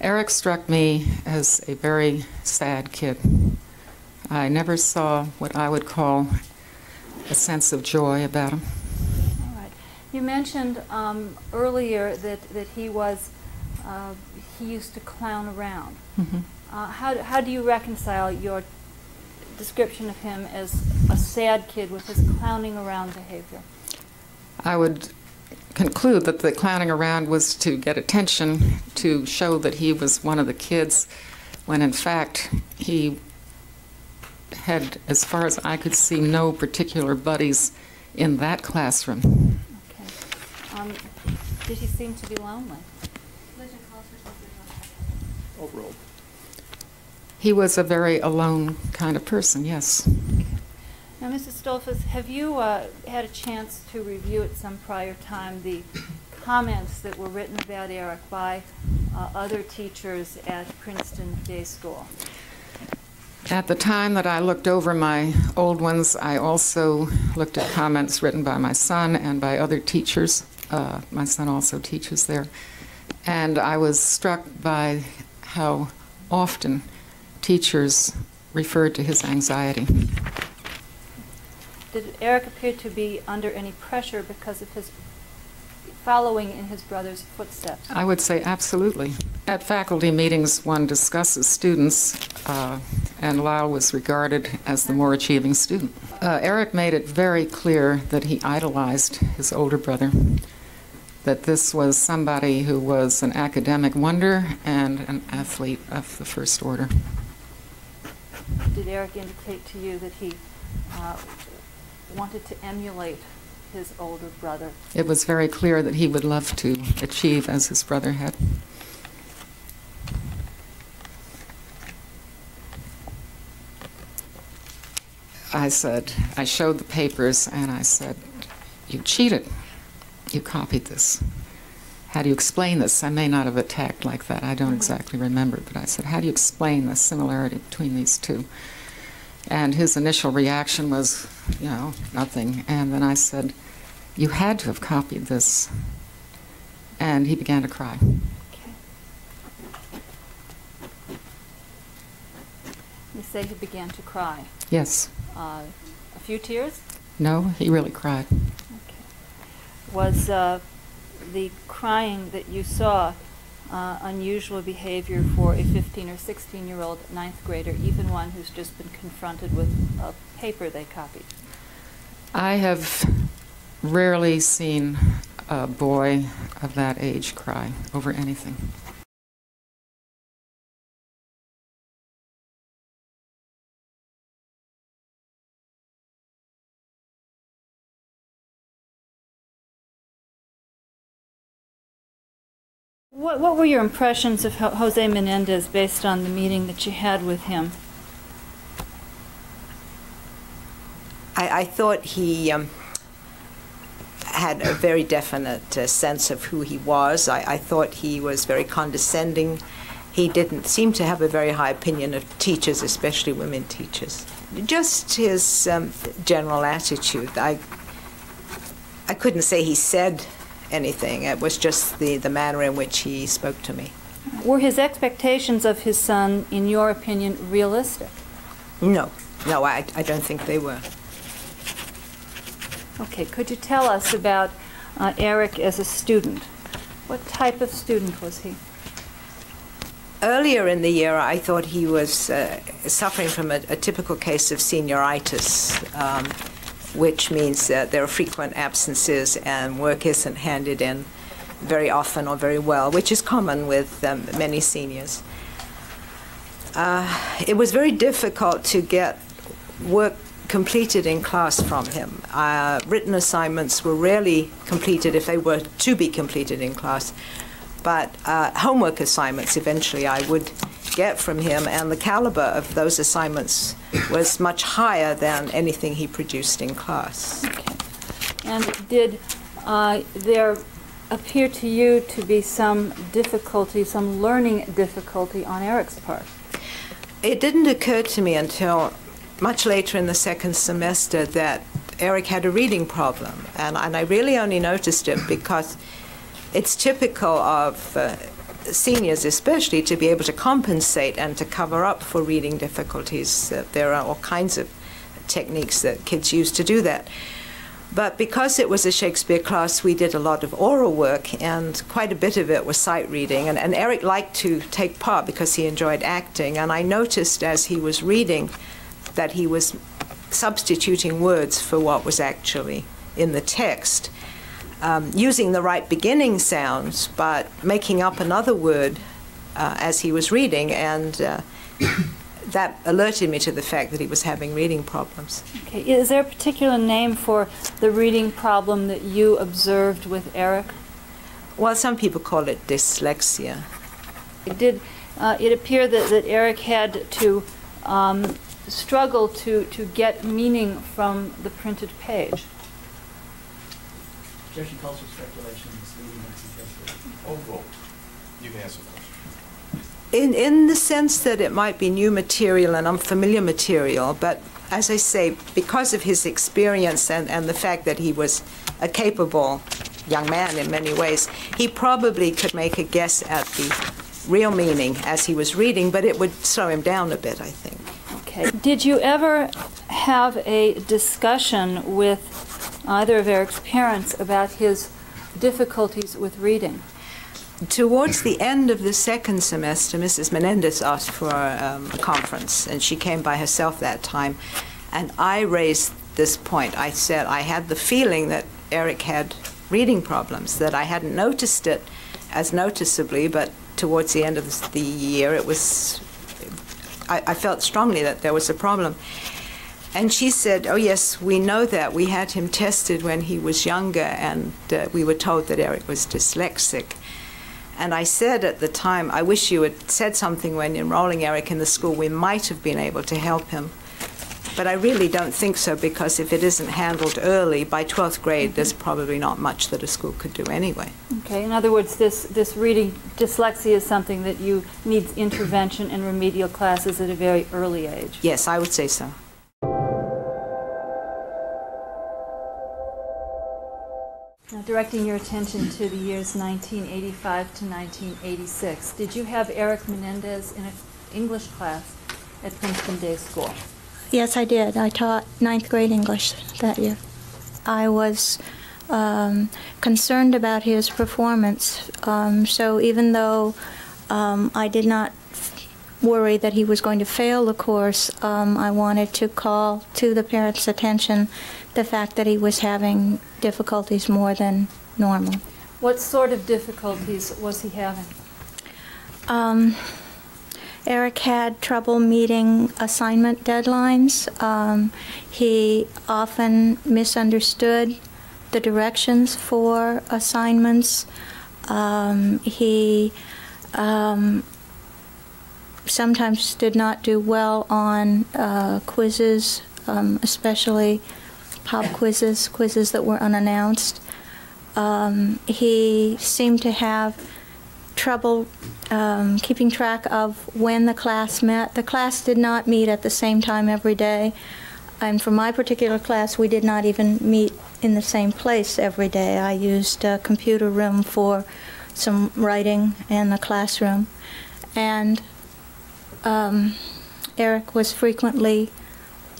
Eric struck me as a very sad kid. I never saw what I would call a sense of joy about him. You mentioned earlier that he was, he used to clown around. Mm-hmm. How do you reconcile your description of him as a sad kid with his clowning around behavior? I would conclude that the clowning around was to get attention, to show that he was one of the kids, when in fact he had, as far as I could see, no particular buddies in that classroom. Okay. Did he seem to be lonely? Overall. He was a very alone kind of person, yes. Okay. Now, Mrs. Stolfus, have you had a chance to review at some prior time the comments that were written about Eric by other teachers at Princeton Day School? At the time that I looked over my old ones, I also looked at comments written by my son and by other teachers. My son also teaches there. And I was struck by how often teachers referred to his anxiety. Did Eric appear to be under any pressure because of his following in his brother's footsteps? I would say absolutely. At faculty meetings, one discusses students, and Lyle was regarded as the more achieving student. Eric made it very clear that he idolized his older brother, that this was somebody who was an academic wonder and an athlete of the first order. Did Eric indicate to you that he wanted to emulate his older brother? It was very clear that he would love to achieve as his brother had. I said, I showed the papers and I said, you cheated. You copied this. How do you explain this? I may not have attacked like that. I don't exactly remember, but I said, how do you explain the similarity between these two? And his initial reaction was, you know, nothing. And then I said, you had to have copied this. And he began to cry. Okay. You say he began to cry? Yes. A few tears? No, he really cried. Was the crying that you saw unusual behavior for a 15 or 16-year-old ninth grader, even one who's just been confronted with a paper they copied? I have rarely seen a boy of that age cry over anything. What were your impressions of Jose Menendez based on the meeting that you had with him? I thought he had a very definite sense of who he was. I thought he was very condescending. He didn't seem to have a very high opinion of teachers, especially women teachers. Just his general attitude. I couldn't say he said anything. It was just the manner in which he spoke to me. Were his expectations of his son, in your opinion, realistic? No. No, I don't think they were. Okay. Could you tell us about Eric as a student? What type of student was he? Earlier in the year, I thought he was suffering from a typical case of senioritis, which means that there are frequent absences and work isn't handed in very often or very well, which is common with many seniors. It was very difficult to get work completed in class from him. Written assignments were rarely completed if they were to be completed in class, but homework assignments eventually I would get from him, and the caliber of those assignments was much higher than anything he produced in class. Okay. And did there appear to you to be some difficulty, some learning difficulty on Eric's part? It didn't occur to me until much later in the second semester that Eric had a reading problem, and I really only noticed it because it's typical of seniors especially to be able to compensate and to cover up for reading difficulties. There are all kinds of techniques that kids use to do that. But because it was a Shakespeare class, we did a lot of oral work, and quite a bit of it was sight reading. And Eric liked to take part because he enjoyed acting. And I noticed as he was reading that he was substituting words for what was actually in the text, using the right beginning sounds, but making up another word as he was reading, and that alerted me to the fact that he was having reading problems. Okay. Is there a particular name for the reading problem that you observed with Eric? Well, some people call it dyslexia. Did it appear that Eric had to struggle to get meaning from the printed page? Church and cultural speculation is leading us to overall. You can answer that. In the sense that it might be new material and unfamiliar material, but as I say, because of his experience and the fact that he was a capable young man in many ways, he probably could make a guess at the real meaning as he was reading, but it would slow him down a bit, I think. Okay. Did you ever have a discussion with either of Eric's parents about his difficulties with reading? Towards the end of the second semester, Mrs. Menendez asked for a conference, and she came by herself that time, and I raised this point. I said I had the feeling that Eric had reading problems, that I hadn't noticed it as noticeably, but towards the end of the year it was, I felt strongly that there was a problem. And she said, oh yes, we know that. We had him tested when he was younger, and we were told that Eric was dyslexic. And I said at the time, I wish you had said something when enrolling Eric in the school. We might have been able to help him. But I really don't think so, because if it isn't handled early, by 12th grade, there's probably not much that a school could do anyway. Okay. In other words, this reading dyslexia is something that you need intervention and remedial classes at a very early age. Yes, I would say so. Now, directing your attention to the years 1985 to 1986, did you have Eric Menendez in an English class at Princeton Day School? Yes, I did. I taught 9th grade English that year. I was concerned about his performance, so even though I did not worry that he was going to fail the course, I wanted to call to the parents' attention the fact that he was having difficulties more than normal. What sort of difficulties was he having? Eric had trouble meeting assignment deadlines. He often misunderstood the directions for assignments. He sometimes did not do well on quizzes, especially pop quizzes, quizzes that were unannounced. He seemed to have trouble keeping track of when the class met. The class did not meet at the same time every day, and for my particular class, we did not even meet in the same place every day. I used a computer room for some writing and the classroom, and Eric was frequently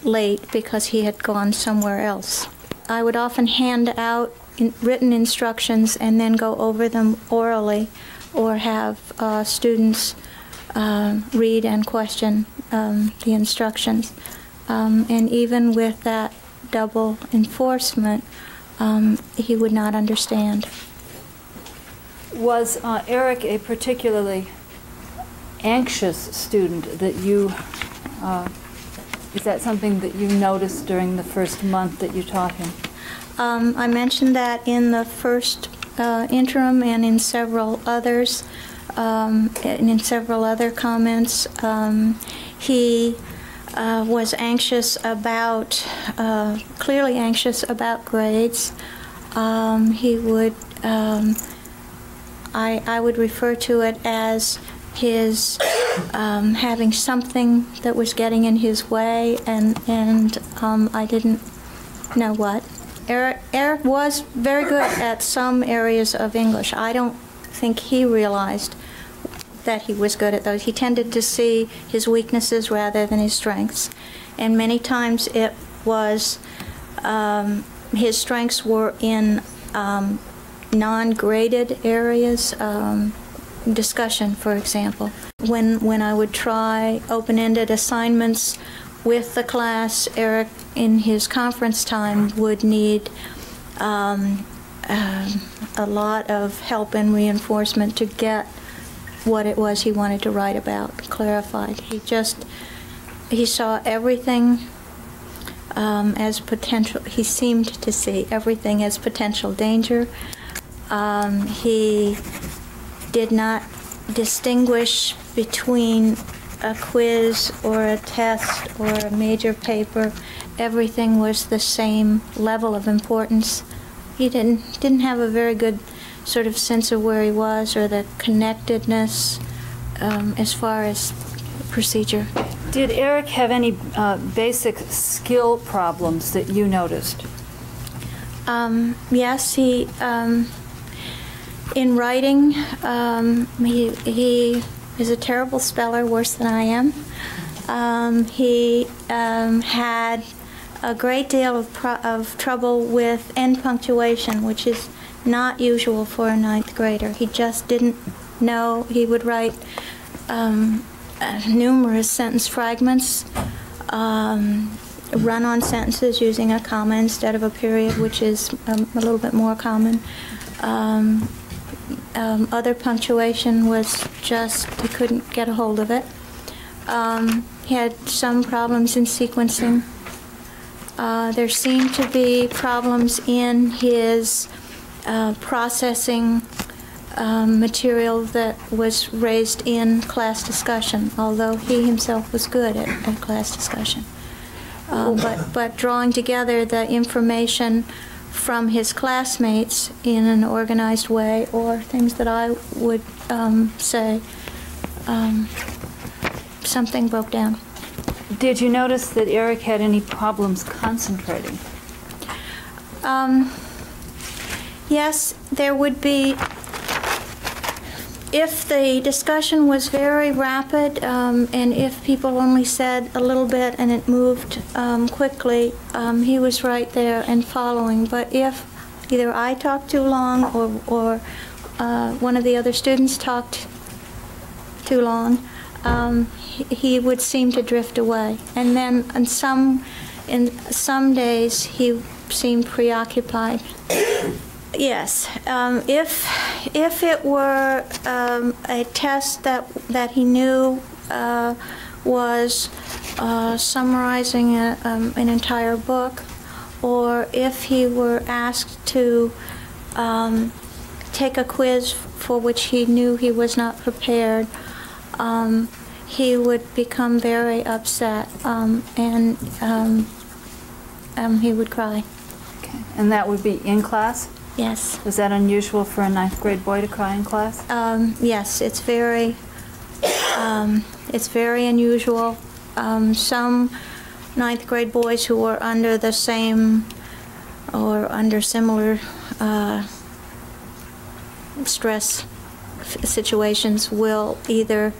late because he had gone somewhere else. I would often hand out written instructions and then go over them orally, or have students read and question the instructions. And even with that double enforcement, he would not understand. Was Eric a particularly anxious student that you, is that something that you noticed during the first month that you taught him? I mentioned that in the first interim and in several others, and in several other comments. He was anxious about, clearly anxious about grades. He would, I would refer to it as his having something that was getting in his way, and I didn't know what. Eric was very good at some areas of English. I don't think he realized that he was good at those. He tended to see his weaknesses rather than his strengths. And many times it was, his strengths were in non-graded areas, discussion, for example. When I would try open-ended assignments with the class. Eric, in his conference time, would need a lot of help and reinforcement to get what it was he wanted to write about clarified. He saw everything as potential. He seemed to see everything as potential danger. He did not distinguish between a quiz or a test or a major paper. Everything was the same level of importance. He didn't have a very good sort of sense of where he was or the connectedness as far as procedure. Did Eric have any basic skill problems that you noticed? Yes, he in writing he is a terrible speller, worse than I am. He had a great deal of trouble with end punctuation, which is not usual for a ninth grader. He just didn't know. He would write numerous sentence fragments, run-on sentences using a comma instead of a period, which is a little bit more common. Other punctuation was just, he couldn't get a hold of it. He had some problems in sequencing. There seemed to be problems in his processing material that was raised in class discussion, although he himself was good at class discussion. But drawing together the information from his classmates in an organized way, or things that I would say, something broke down. Did you notice that Eric had any problems concentrating? Yes, there would be, if the discussion was very rapid and if people only said a little bit and it moved quickly, he was right there and following. But if either I talked too long or one of the other students talked too long, he would seem to drift away. And then in some days he seemed preoccupied. Yes, if it were a test that he knew was summarizing an entire book, or if he were asked to take a quiz for which he knew he was not prepared, he would become very upset and he would cry. Okay. And that would be in class? Yes. Was that unusual for a ninth grade boy to cry in class? Yes, it's very unusual. Some ninth grade boys who were under the same or under similar stress situations will either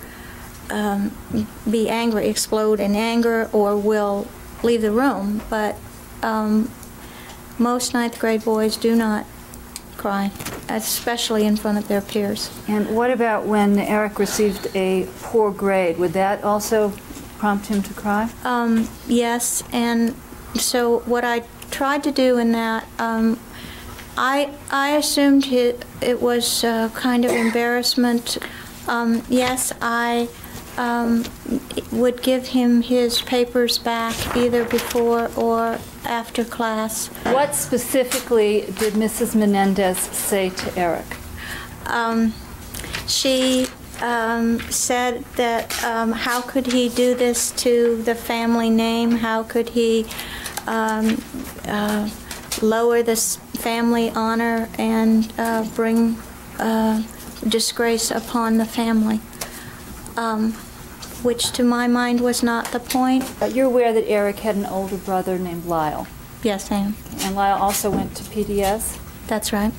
be angry, explode in anger, or will leave the room. But most ninth grade boys do not cry, especially in front of their peers. And what about when Eric received a poor grade? Would that also prompt him to cry? Yes, and so what I tried to do in that, I assumed it was a kind of embarrassment. Yes, I would give him his papers back either before or after class. What specifically did Mrs. Menendez say to Eric? She said that how could he do this to the family name? How could he lower this family honor and bring disgrace upon the family? Which to my mind was not the point. But you're aware that Eric had an older brother named Lyle? Yes, I am. And Lyle also went to PDS? That's right.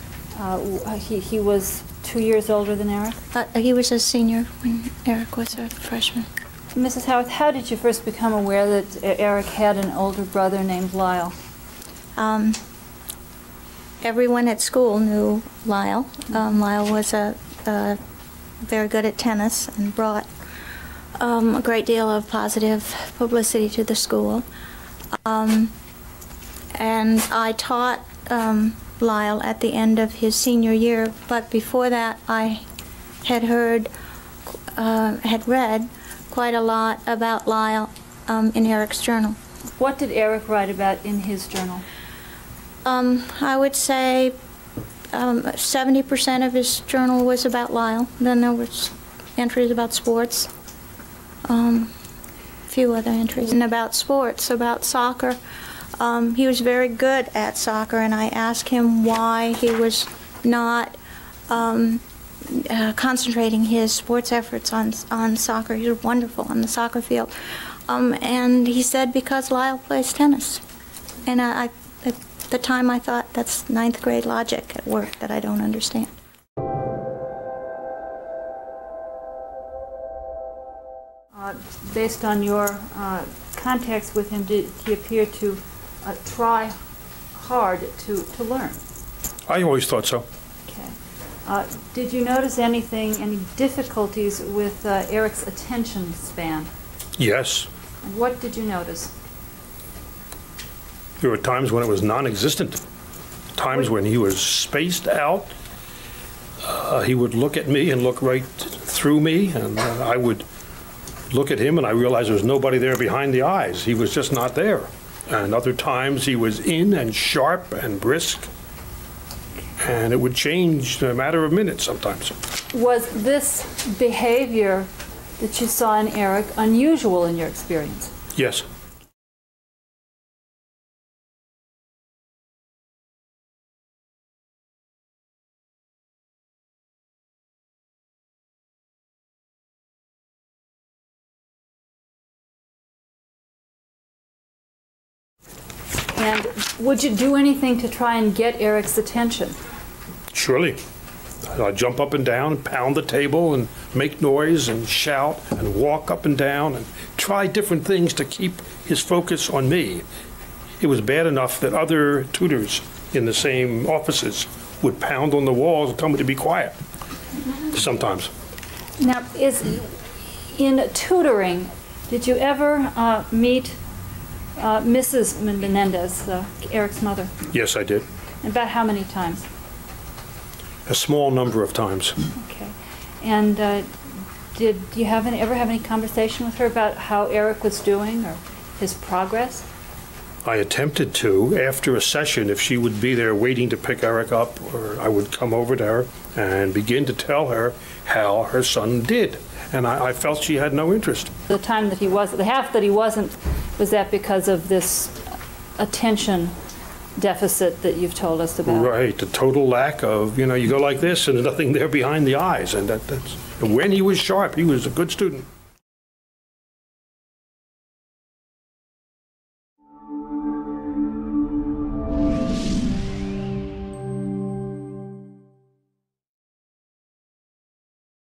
He was 2 years older than Eric? He was a senior when Eric was a freshman. Mrs. Howarth, how did you first become aware that Eric had an older brother named Lyle? Everyone at school knew Lyle. Lyle was very good at tennis and brought a great deal of positive publicity to the school. And I taught Lyle at the end of his senior year, but before that I had heard, had read quite a lot about Lyle in Erik's journal. What did Erik write about in his journal? I would say 70% of his journal was about Lyle. Then there was entries about sports, a few other entries, and about sports, about soccer. He was very good at soccer, and I asked him why he was not concentrating his sports efforts on soccer. He was wonderful on the soccer field. And he said, because Lyle plays tennis. And I, at the time, I thought, that's ninth grade logic at work that I don't understand. Based on your contacts with him, did he appear to try hard to learn? I always thought so. Okay. Did you notice anything, any difficulties with Erik's attention span? Yes. What did you notice? There were times when it was non-existent, times when he was spaced out. He would look at me and look right through me, and I would look at him and I realized there was nobody there behind the eyes. He was just not there. And other times he was in and sharp and brisk, and it would change in a matter of minutes sometimes. Was this behavior that you saw in Erik unusual in your experience? Yes. And would you do anything to try and get Erik's attention? Surely. I'd jump up and down and pound the table and make noise and shout and walk up and down and try different things to keep his focus on me. It was bad enough that other tutors in the same offices would pound on the walls and tell me to be quiet sometimes. Now, in tutoring, did you ever meet Mrs. Menendez, Erik's mother? Yes, I did. About how many times? A small number of times. Okay. And did you ever have any conversation with her about how Erik was doing or his progress? I attempted to. After a session, if she would be there waiting to pick Erik up, or I would come over to her and begin to tell her how her son did. And I felt she had no interest. The time that he wasn't, the half that he wasn't, was that because of this attention deficit that you've told us about? Right, the total lack of, you know, you go like this and there's nothing there behind the eyes. And when he was sharp, he was a good student.